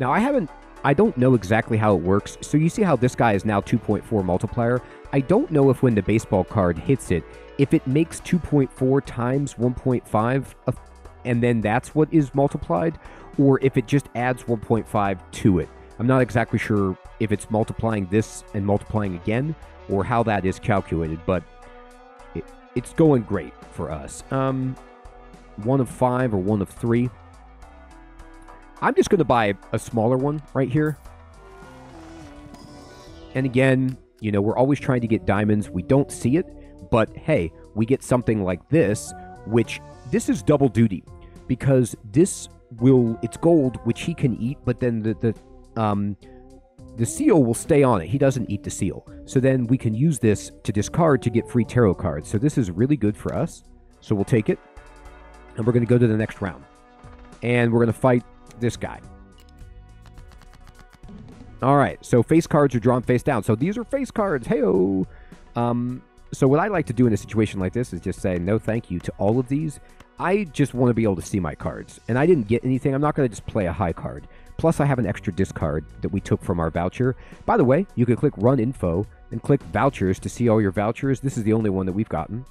Now, I haven't... I don't know exactly how it works. So you see how this guy is now two point four multiplier. I don't know if when the baseball card hits it, if it makes two point four times one point five a and then that's what is multiplied, or if it just adds one point five to it. I'm not exactly sure if it's multiplying this and multiplying again, or how that is calculated, but it, it's going great for us. Um, one of five or one of three. I'm just going to buy a smaller one right here. And again, you know, we're always trying to get diamonds. We don't see it, but hey, we get something like this, which... This is double duty, because this will, it's gold, which he can eat, but then the, the, um, the seal will stay on it. He doesn't eat the seal. So then we can use this to discard to get free tarot cards. So this is really good for us. So we'll take it. And we're going to go to the next round. And we're going to fight this guy. Alright, so face cards are drawn face down. So these are face cards. Hey-oh! Um, so what I like to do in a situation like this is just say no thank you to all of these. I just want to be able to see my cards. And I didn't get anything. I'm not going to just play a high card. Plus, I have an extra discard that we took from our voucher. By the way, you can click Run Info and click Vouchers to see all your vouchers. This is the only one that we've gotten.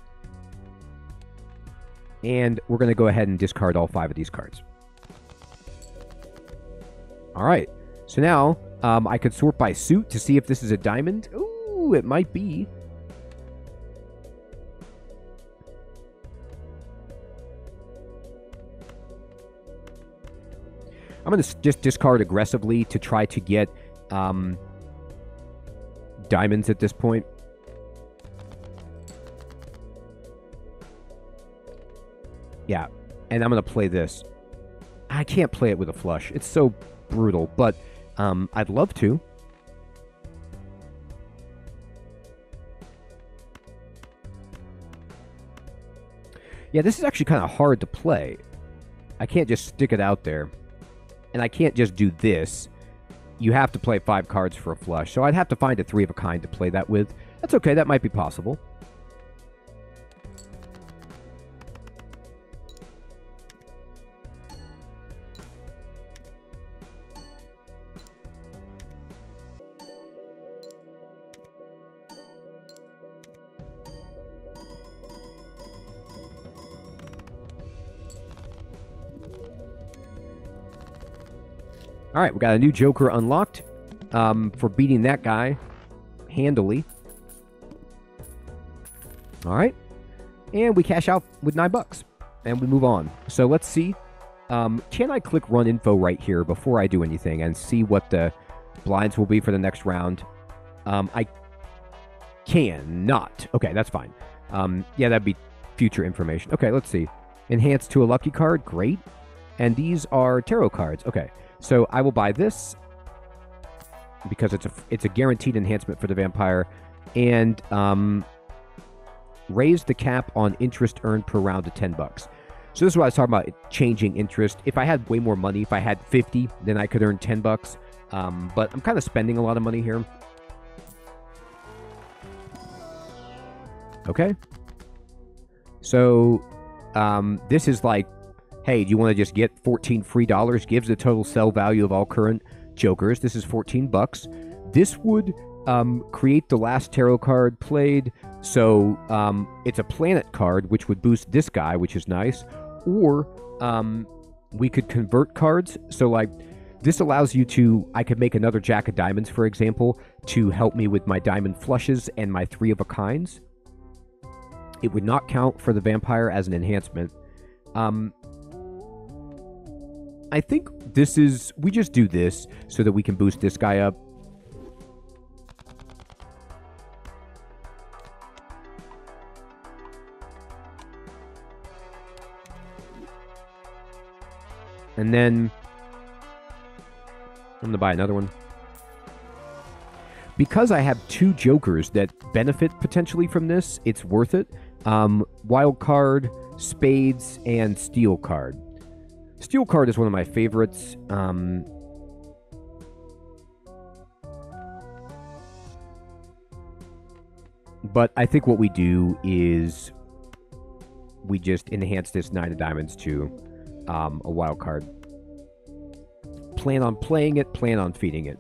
And we're going to go ahead and discard all five of these cards. All right. So now, um, I could sort by suit to see if this is a diamond. Ooh, it might be. I'm going to just discard aggressively to try to get um, diamonds at this point. Yeah, and I'm going to play this. I can't play it with a flush. It's so brutal, but um, I'd love to. Yeah, this is actually kind of hard to play. I can't just stick it out there. And I can't just do this. You have to play five cards for a flush. So I'd have to find a three of a kind to play that with. That's okay. That might be possible. All right, we got a new Joker unlocked um, for beating that guy handily. All right, and we cash out with nine bucks, and we move on. So let's see. Um, can I click Run Info right here before I do anything and see what the blinds will be for the next round? Um, I cannot. Okay, that's fine. Um, yeah, that'd be future information. Okay, let's see. Enhanced to a lucky card. Great. And these are tarot cards. Okay. So I will buy this because it's a it's a guaranteed enhancement for the vampire, and um, raise the cap on interest earned per round to ten bucks. So this is what I was talking about, changing interest. If I had way more money, if I had fifty, then I could earn ten bucks. Um, but I'm kind of spending a lot of money here. Okay. So um, this is like. Hey, do you want to just get fourteen free dollars? Gives the total sell value of all current jokers. This is fourteen bucks. This would um, create the last tarot card played. So um, it's a planet card, which would boost this guy, which is nice. Or um, we could convert cards. So like this allows you to, I could make another Jack of Diamonds, for example, to help me with my diamond flushes and my three of a kinds. It would not count for the vampire as an enhancement. Um, I think this is... We just do this so that we can boost this guy up. And then... I'm going to buy another one. Because I have two jokers that benefit potentially from this, it's worth it. Um, wild card, spades, and steel card. Steel card is one of my favorites. Um, but I think what we do is we just enhance this nine of diamonds to um, a wild card. Plan on playing it, plan on feeding it.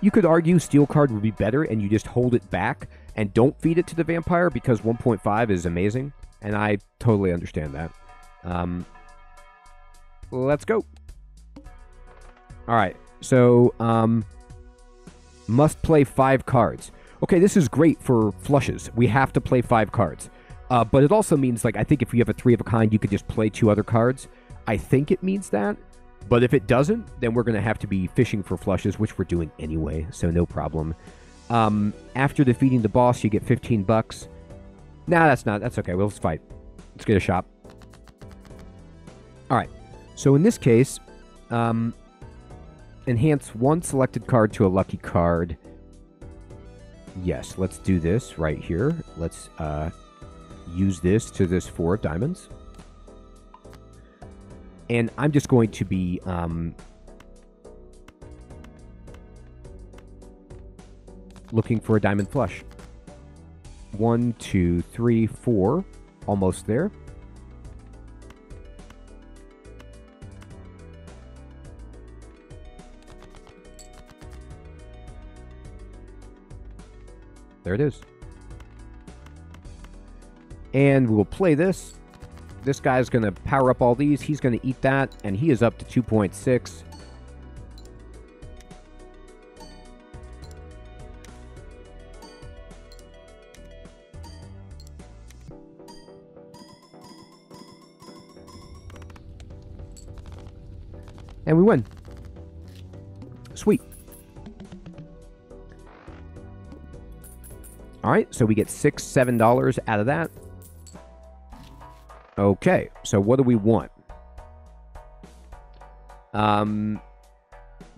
You could argue steel card would be better and you just hold it back and don't feed it to the vampire because one point five is amazing. And I totally understand that. Um, let's go. All right. So, um, must play five cards. Okay, this is great for flushes. We have to play five cards. Uh, but it also means, like, I think if you have a three of a kind, you could just play two other cards. I think it means that. But if it doesn't, then we're going to have to be fishing for flushes, which we're doing anyway, so no problem. Um, after defeating the boss, you get fifteen bucks. Nah, that's not. That's okay. We'll just fight. Let's get a shop. All right. So in this case, um, Enhance one selected card to a lucky card. Yes, let's do this right here. Let's uh, use this to this four of diamonds. And I'm just going to be... Um, looking for a diamond flush. One, two, three, four. Almost there. There it is. And we'll play this. This guy's going to power up all these. He's going to eat that. And he is up to two point six. And we win. Sweet. All right, so we get six, seven dollars out of that. Okay, so what do we want? Um,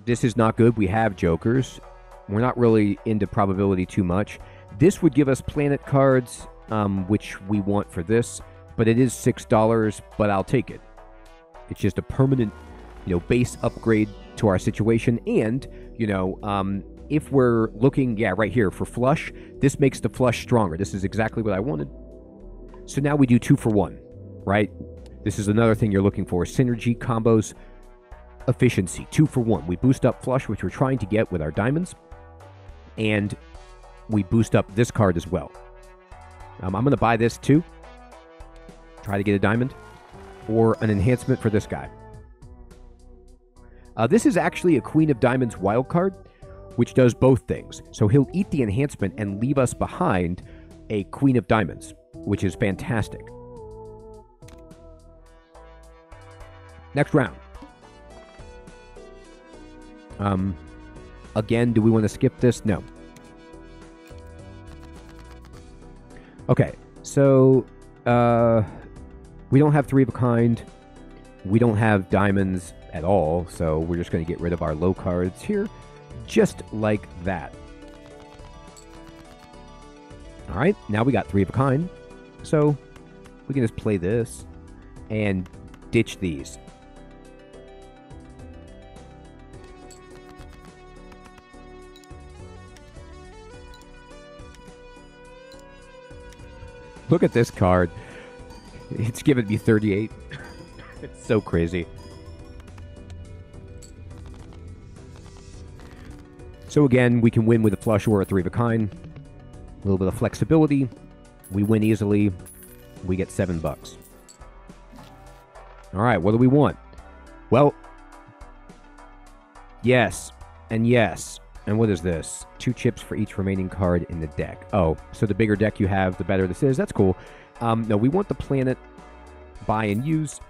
this is not good. We have jokers. We're not really into probability too much. This would give us planet cards, um, which we want for this, but it is six dollars. But I'll take it. It's just a permanent, you know, base upgrade to our situation. And, you know, um, if we're looking, yeah, right here for flush, this makes the flush stronger. This is exactly what I wanted. So now we do two for one, right? This is another thing you're looking for, synergy, combos, efficiency, two for one. We boost up flush, which we're trying to get with our diamonds, and we boost up this card as well. Um, I'm going to buy this too, try to get a diamond, or an enhancement for this guy. Uh, this is actually a Queen of Diamonds wildcard, which does both things. So he'll eat the enhancement and leave us behind a Queen of Diamonds, which is fantastic. Next round. Um, again, do we want to skip this? No. Okay, so uh, we don't have Three of a Kind. We don't have diamonds at all, so we're just going to get rid of our low cards here, just like that. All right, now we got Three of a Kind, so we can just play this and ditch these. Look at this card. It's given me thirty-eight. It's so crazy. So again, we can win with a flush or a Three of a Kind. A little bit of flexibility. We win easily. We get seven bucks. All right, what do we want? Well, yes, and yes. And what is this? Two chips for each remaining card in the deck. Oh, so the bigger deck you have, the better this is. That's cool. Um, no, we want the planet. Buy and use.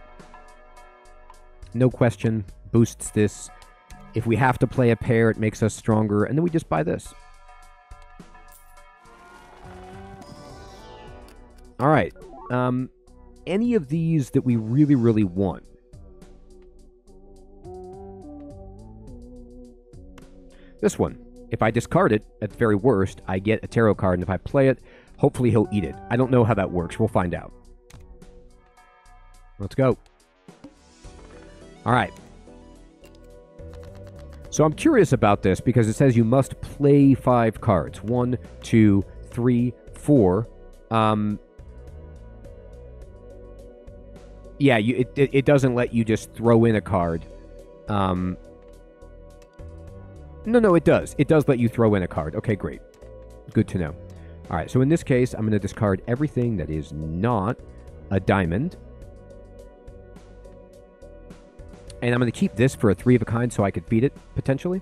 No question. Boosts this. If we have to play a pair, it makes us stronger, and then we just buy this. All right. Um, any of these that we really, really want? This one. If I discard it, at the very worst, I get a tarot card, and if I play it, hopefully he'll eat it. I don't know how that works. We'll find out. Let's go. All right. So I'm curious about this because it says you must play five cards. One, two, three, four. Um, yeah, you, it, it, it doesn't let you just throw in a card. Um, no, no, it does. It does let you throw in a card. Okay, great. Good to know. All right, so in this case, I'm going to discard everything that is not a diamond. And I'm going to keep this for a Three of a Kind so I could beat it, potentially.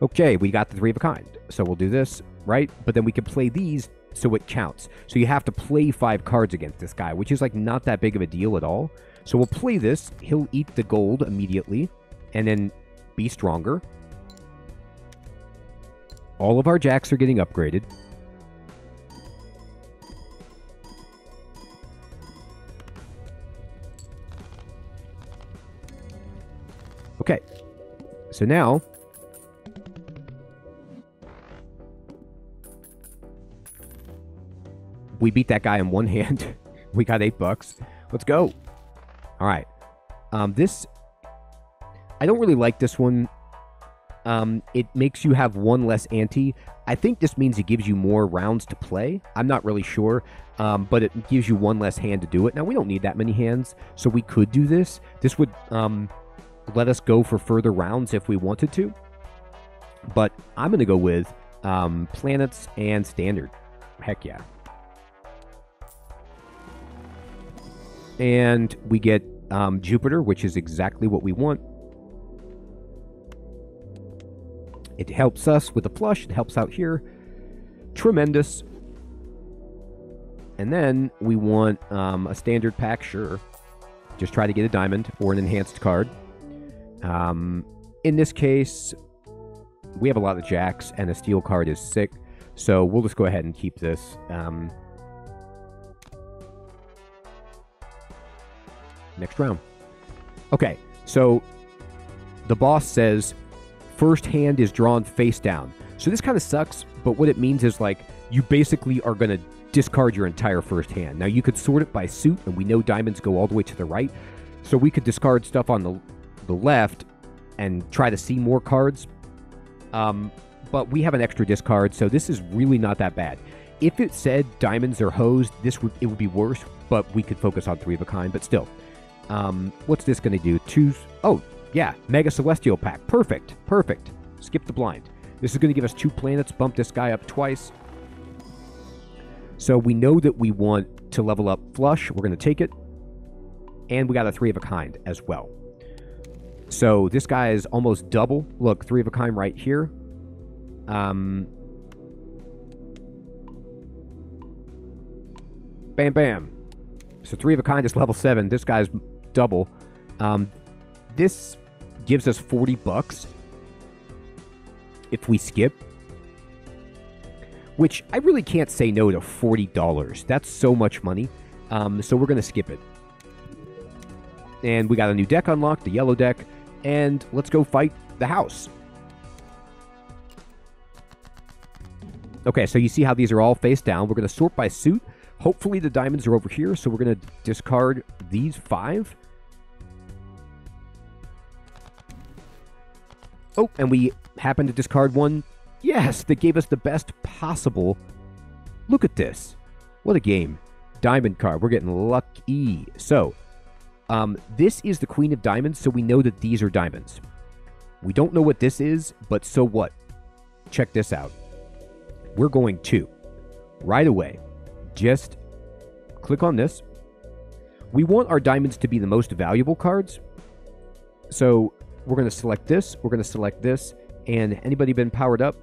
Okay, we got the Three of a Kind. So we'll do this, right? But then we can play these so it counts. So you have to play five cards against this guy, which is, like, not that big of a deal at all. So we'll play this. He'll eat the gold immediately and then be stronger. All of our jacks are getting upgraded. Okay. So now... we beat that guy in one hand. We got eight bucks. Let's go. All right. Um, this... I don't really like this one. Um, it makes you have one less ante. I think this means it gives you more rounds to play. I'm not really sure, um, but it gives you one less hand to do it. Now, we don't need that many hands, so we could do this. This would um, let us go for further rounds if we wanted to, but I'm going to go with um, planets and standard. Heck yeah. And we get um, Jupiter, which is exactly what we want. It helps us with the plush. It helps out here. Tremendous. And then we want um, a standard pack, sure. Just try to get a diamond or an enhanced card. Um, in this case, we have a lot of jacks, and a steel card is sick. So we'll just go ahead and keep this. Um, next round. Okay, so the boss says... first hand is drawn face down. So this kind of sucks, but what it means is, like, you basically are going to discard your entire first hand. Now, you could sort it by suit, and we know diamonds go all the way to the right. So we could discard stuff on the, the left and try to see more cards. Um, but we have an extra discard, so this is really not that bad. If it said diamonds are hosed, this would, it would be worse, but we could focus on three of a kind. But still, um, what's this going to do? Two... Oh! Yeah, Mega Celestial Pack. Perfect. Perfect. Skip the blind. This is going to give us two planets. Bump this guy up twice. So we know that we want to level up flush. We're going to take it. And we got a three of a kind as well. So this guy is almost double. Look, three of a kind right here. Um, bam, bam. So three of a kind is level seven. This guy's double. Um, this... gives us forty bucks if we skip, which I really can't say no to forty dollars. That's so much money. Um, so we're going to skip it. And we got a new deck unlocked, the yellow deck, and let's go fight the house. Okay, so you see how these are all face down. We're going to sort by suit. Hopefully the diamonds are over here, so we're going to discard these five. Oh, and we happened to discard one. Yes, that gave us the best possible. Look at this. What a game. Diamond card. We're getting lucky. So, um, this is the Queen of Diamonds, so we know that these are diamonds. We don't know what this is, but so what? Check this out. We're going to, right away, just click on this. We want our diamonds to be the most valuable cards. So... we're going to select this. We're going to select this. And anybody been powered up?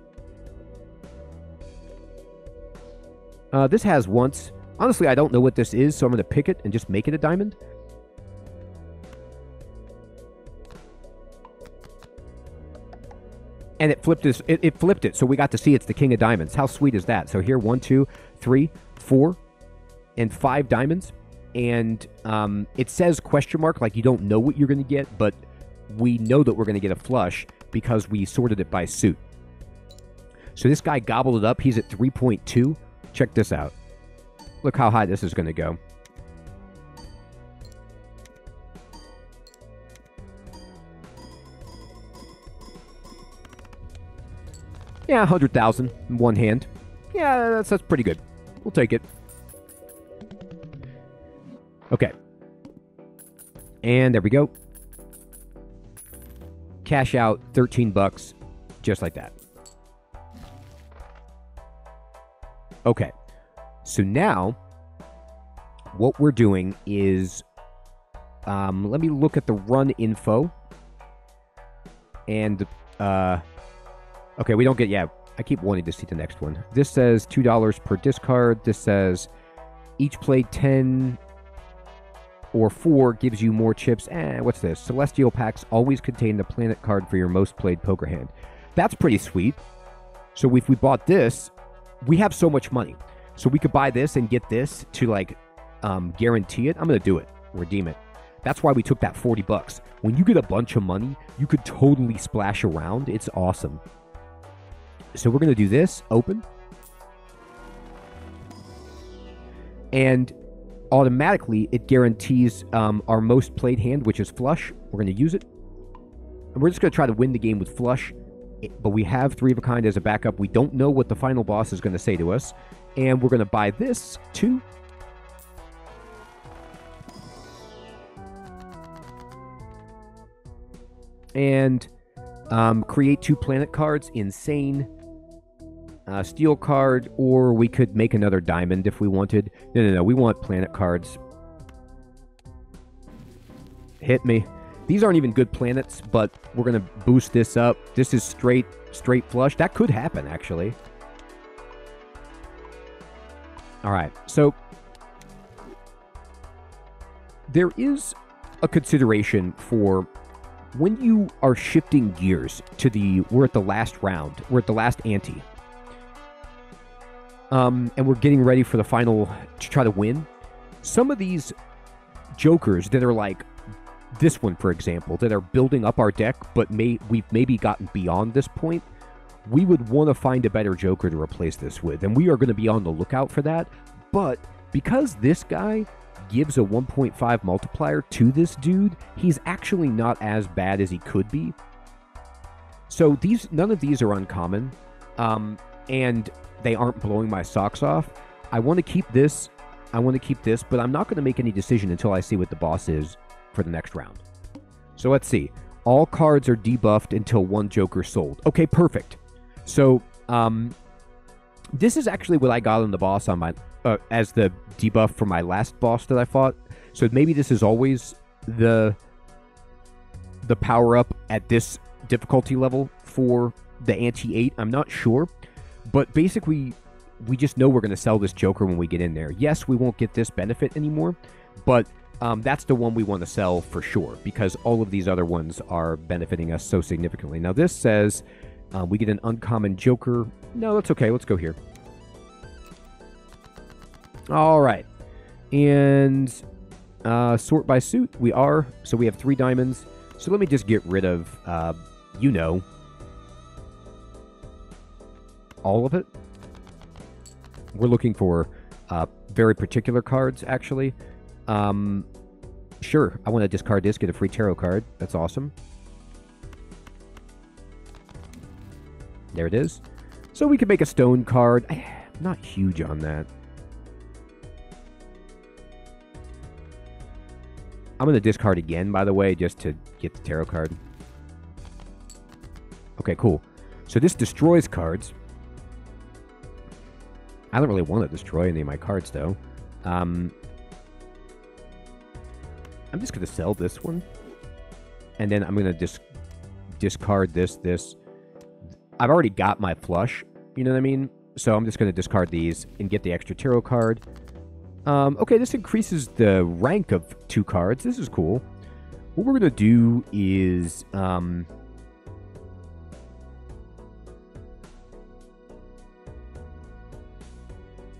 Uh, this has once. Honestly, I don't know what this is, so I'm going to pick it and just make it a diamond. And it flipped this. It, it flipped it, so we got to see it's the King of Diamonds. How sweet is that? So here, one, two, three, four, and five diamonds. And um, it says question mark, like you don't know what you're going to get, but... we know that we're going to get a flush because we sorted it by suit. So this guy gobbled it up. He's at three point two. Check this out. Look how high this is going to go. Yeah, one hundred thousand in one hand. Yeah, that's, that's pretty good. We'll take it. Okay. And there we go. Cash out thirteen bucks, just like that. Okay, so now what we're doing is, um, let me look at the run info. And uh, okay, we don't get. Yeah, I keep wanting to see the next one. This says two dollars per discard. This says each play ten. Or four gives you more chips. Eh, what's this? Celestial packs always contain the planet card for your most played poker hand. That's pretty sweet. So if we bought this, we have so much money. So we could buy this and get this to, like, um, guarantee it. I'm going to do it. Redeem it. That's why we took that forty bucks. When you get a bunch of money, you could totally splash around. It's awesome. So we're going to do this. Open. And automatically, it guarantees um, our most played hand, which is flush. We're going to use it. And we're just going to try to win the game with flush. But we have three of a kind as a backup. We don't know what the final boss is going to say to us. And we're going to buy this, too. And um, create two planet cards. Insane. Uh, steel card, or we could make another diamond if we wanted. No, no, no. We want planet cards. Hit me. These aren't even good planets, but we're going to boost this up. This is straight, straight flush. That could happen, actually. All right. So there is a consideration for when you are shifting gears to the, we're at the last round, we're at the last ante, um, and we're getting ready for the final to try to win. Some of these jokers that are like, this one, for example, that are building up our deck, but may, we've maybe gotten beyond this point, we would want to find a better joker to replace this with, and we are going to be on the lookout for that. But because this guy gives a one point five multiplier to this dude, he's actually not as bad as he could be. So these, none of these are uncommon, um, and they aren't blowing my socks off. I want to keep this, I want to keep this, but I'm not going to make any decision until I see what the boss is for the next round. So let's see. All cards are debuffed until one joker sold. Okay, perfect. So um, this is actually what I got on the boss on my uh, as the debuff for my last boss that I fought. So maybe this is always the the power up at this difficulty level for the anti eight. I'm not sure, but basically we just know we're going to sell this joker when we get in there. Yes, we won't get this benefit anymore, but Um, that's the one we want to sell for sure, because all of these other ones are benefiting us so significantly. Now this says um, we get an uncommon joker. No, that's okay. Let's go here. All right. And uh, sort by suit. We are. So we have three diamonds. So let me just get rid of, uh, you know, all of it. We're looking for uh, very particular cards, actually. Um, sure, I want to discard this, get a free tarot card. That's awesome. There it is. So we could make a stone card. I'm not huge on that. I'm going to discard again, by the way, just to get the tarot card. Okay, cool. So this destroys cards. I don't really want to destroy any of my cards, though. Um... I'm just going to sell this one, and then I'm going to dis discard this, this. I've already got my flush, you know what I mean? So I'm just going to discard these and get the extra tarot card. Um, okay, this increases the rank of two cards. This is cool. What we're going to do is... Um,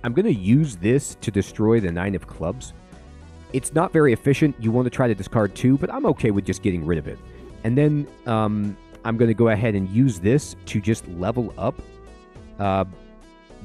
I'm going to use this to destroy the nine of clubs. It's not very efficient. You want to try to discard two, but I'm okay with just getting rid of it. And then um, I'm going to go ahead and use this to just level up. Uh,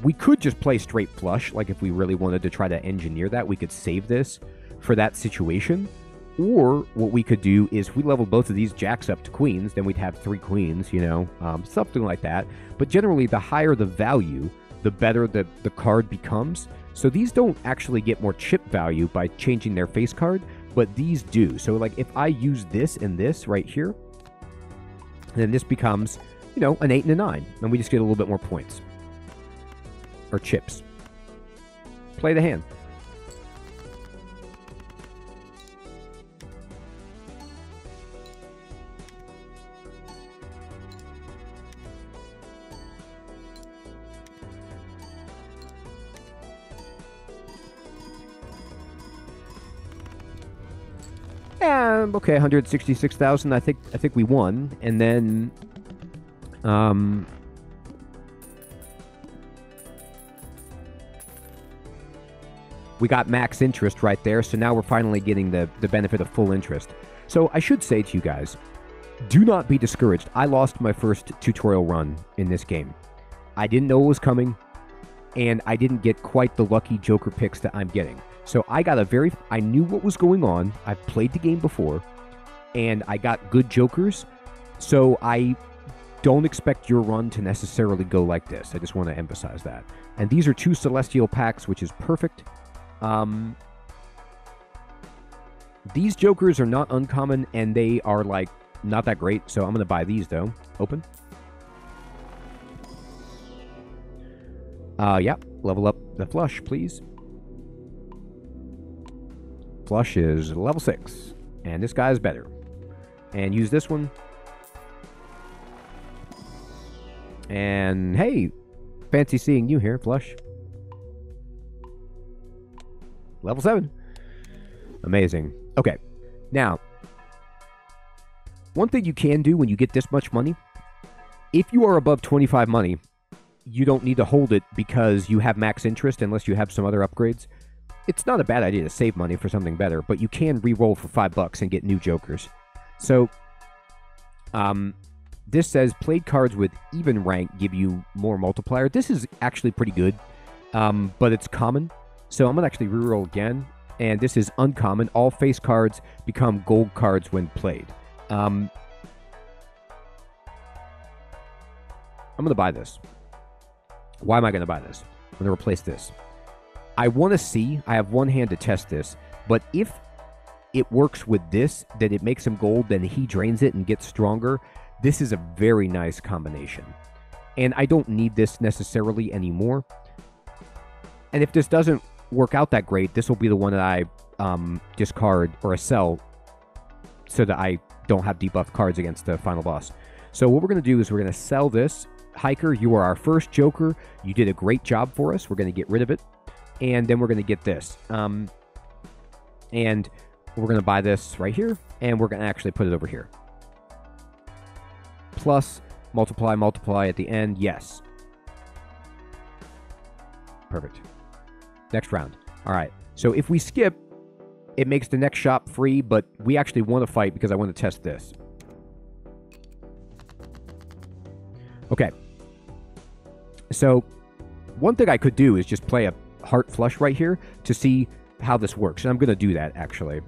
we could just play straight flush. Like if we really wanted to try to engineer that, we could save this for that situation. Or what we could do is we level both of these jacks up to queens, then we'd have three queens, you know, um, something like that. But generally, the higher the value, the better the, the card becomes. So these don't actually get more chip value by changing their face card, but these do. So like if I use this and this right here, then this becomes, you know, an eight and a nine, and we just get a little bit more points or chips. Play the hand. Okay, one hundred sixty-six thousand. I think I think we won, and then, um, we got max interest right there, so now we're finally getting the, the benefit of full interest. So I should say to you guys, do not be discouraged. I lost my first tutorial run in this game. I didn't know it was coming, and I didn't get quite the lucky Joker picks that I'm getting. So I got a very... I knew what was going on. I've played the game before, and I got good Jokers, so I don't expect your run to necessarily go like this. I just want to emphasize that. And these are two Celestial packs, which is perfect. Um, these Jokers are not uncommon, and they are, like, not that great, so I'm going to buy these, though. Open. Uh, yeah, level up the flush, please. Flush is level six, and this guy is better. And use this one. And, hey, fancy seeing you here, Flush. Level seven. Amazing. Okay, now, one thing you can do when you get this much money, if you are above twenty-five money, you don't need to hold it because you have max interest unless you have some other upgrades. It's not a bad idea to save money for something better, but you can re-roll for five bucks and get new Jokers. So, um, this says played cards with even rank give you more multiplier. This is actually pretty good, um, but it's common. So I'm going to actually re-roll again, and this is uncommon. All face cards become gold cards when played. Um, I'm going to buy this. Why am I going to buy this? I'm going to replace this. I want to see. I have one hand to test this. But if it works with this, that it makes him gold, then he drains it and gets stronger. This is a very nice combination. And I don't need this necessarily anymore. And if this doesn't work out that great, this will be the one that I um, discard or sell so that I don't have debuff cards against the final boss. So what we're going to do is we're going to sell this. Hiker, you are our first Joker. You did a great job for us. We're going to get rid of it. And then we're going to get this. Um, and we're going to buy this right here. And we're going to actually put it over here. Plus, multiply, multiply at the end. Yes. Perfect. Next round. All right. So if we skip, it makes the next shop free. But we actually want to fight because I want to test this. Okay. So, one thing I could do is just play a heart flush right here to see how this works. And I'm going to do that, actually.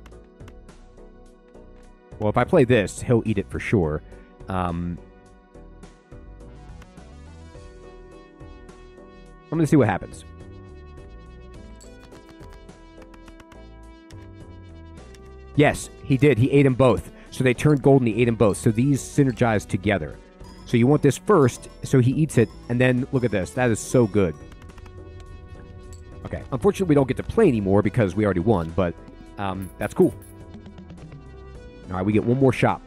Well, if I play this, he'll eat it for sure. Um, I'm going to see what happens. Yes, he did. He ate them both. So they turned gold and he ate them both. So these synergize together. So you want this first, so he eats it, and then look at this. That is so good. Okay, unfortunately, we don't get to play anymore because we already won, but um, that's cool. All right, we get one more shop.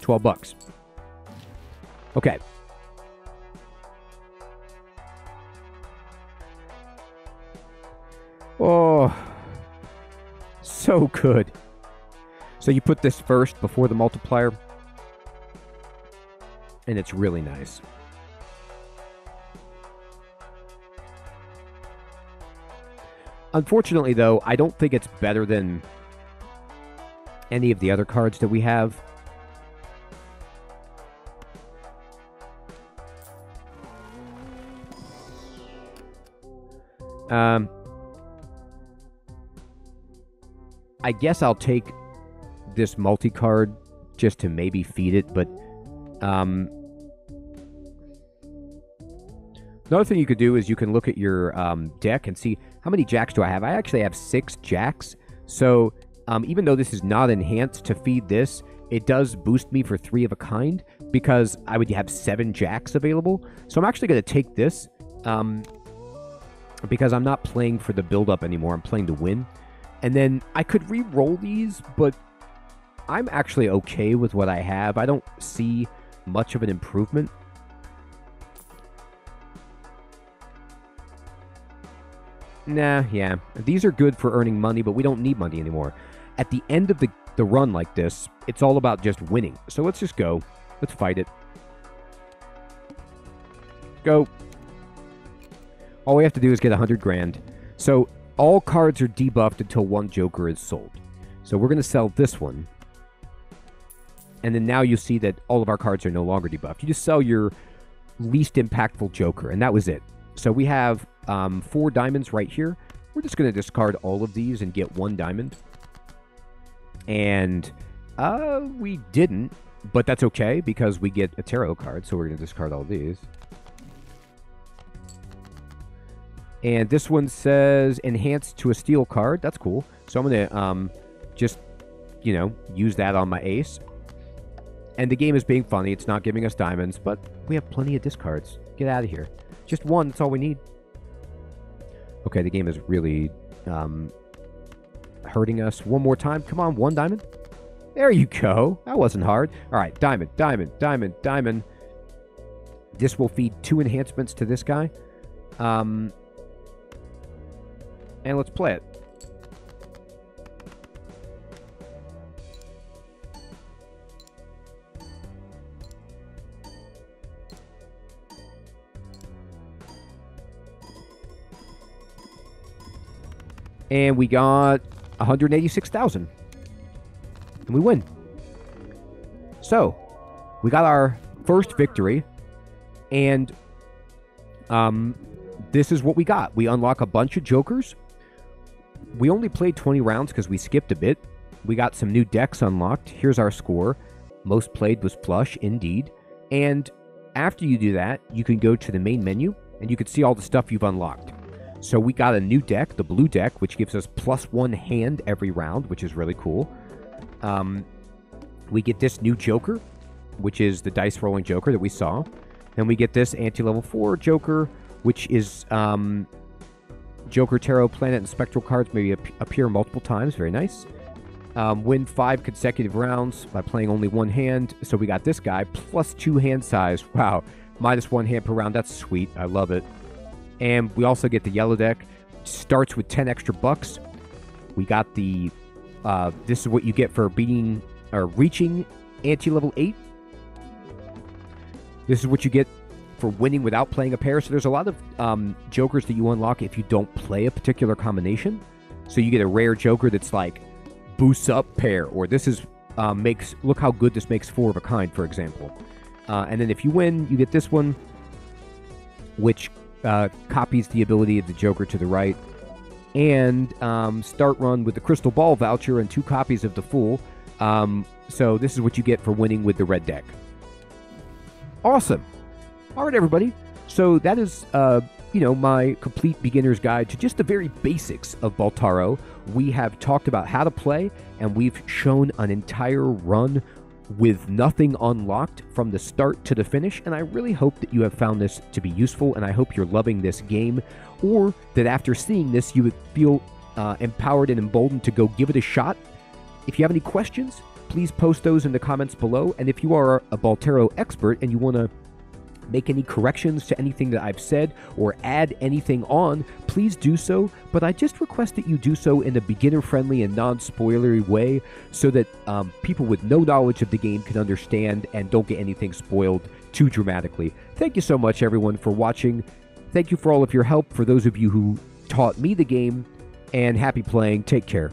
twelve bucks. Okay. Oh, so good. So you put this first before the multiplier, and it's really nice. Unfortunately, though, I don't think it's better than any of the other cards that we have. Um, I guess I'll take this multi-card just to maybe feed it, but um, another thing you could do is you can look at your um, deck and see how many jacks do I have. I actually have six jacks, so um, even though this is not enhanced to feed this, it does boost me for three of a kind because I would have seven jacks available. So I'm actually going to take this um, because I'm not playing for the build-up anymore. I'm playing to win. And then I could re-roll these, but I'm actually okay with what I have. I don't see much of an improvement. Nah, yeah. These are good for earning money, but we don't need money anymore. At the end of the, the run like this, it's all about just winning. So let's just go. Let's fight it. Go. All we have to do is get one hundred grand. So all cards are debuffed until one Joker is sold. So we're going to sell this one. And then now you'll see that all of our cards are no longer debuffed. You just sell your least impactful Joker, and that was it. So we have um, four diamonds right here. We're just going to discard all of these and get one diamond. And uh, we didn't, but that's okay because we get a tarot card, so we're going to discard all these. And this one says enhanced to a steel card. That's cool. So I'm going to um, just, you know, use that on my ace. And the game is being funny. It's not giving us diamonds, but we have plenty of discards. Get out of here. Just one. That's all we need. Okay, the game is really um, hurting us. One more time. Come on, one diamond. There you go. That wasn't hard. All right, diamond, diamond, diamond, diamond. This will feed two enhancements to this guy. Um, and let's play it. And we got one hundred eighty-six thousand. And we win. So, we got our first victory. And um, this is what we got. We unlock a bunch of Jokers. We only played twenty rounds because we skipped a bit. We got some new decks unlocked. Here's our score. Most played was Plush, Indeed. And after you do that, you can go to the main menu. And you can see all the stuff you've unlocked. So we got a new deck, the blue deck, which gives us plus one hand every round, which is really cool. Um, we get this new Joker, which is the dice rolling Joker that we saw. Then we get this anti-level four Joker, which is um, Joker, Tarot, Planet, and Spectral cards maybe ap appear multiple times. Very nice. Um, win five consecutive rounds by playing only one hand. So we got this guy, plus two hand size. Wow, minus one hand per round. That's sweet. I love it. And we also get the yellow deck. Starts with ten extra bucks. We got the... Uh, this is what you get for beating or reaching anti-level eight. This is what you get for winning without playing a pair. So there's a lot of um, Jokers that you unlock if you don't play a particular combination. So you get a rare Joker that's like, boosts up pair. Or this is... Uh, makes... Look how good this makes four of a kind, for example. Uh, and then if you win, you get this one. Which... Uh, copies the ability of the Joker to the right, and um, start run with the Crystal Ball voucher and two copies of the Fool. Um, so this is what you get for winning with the red deck. Awesome! All right, everybody. So that is, uh, you know, my complete beginner's guide to just the very basics of Balatro. We have talked about how to play, and we've shown an entire run with nothing unlocked from the start to the finish, and I really hope that you have found this to be useful, and I hope you're loving this game, or that after seeing this you would feel uh, empowered and emboldened to go give it a shot. If you have any questions, please post those in the comments below, and if you are a Balatro expert and you want to make any corrections to anything that I've said or add anything on, please do so, but I just request that you do so in a beginner-friendly and non-spoilery way so that um, people with no knowledge of the game can understand and don't get anything spoiled too dramatically. Thank you so much, everyone, for watching. Thank you for all of your help, for those of you who taught me the game, and happy playing. Take care.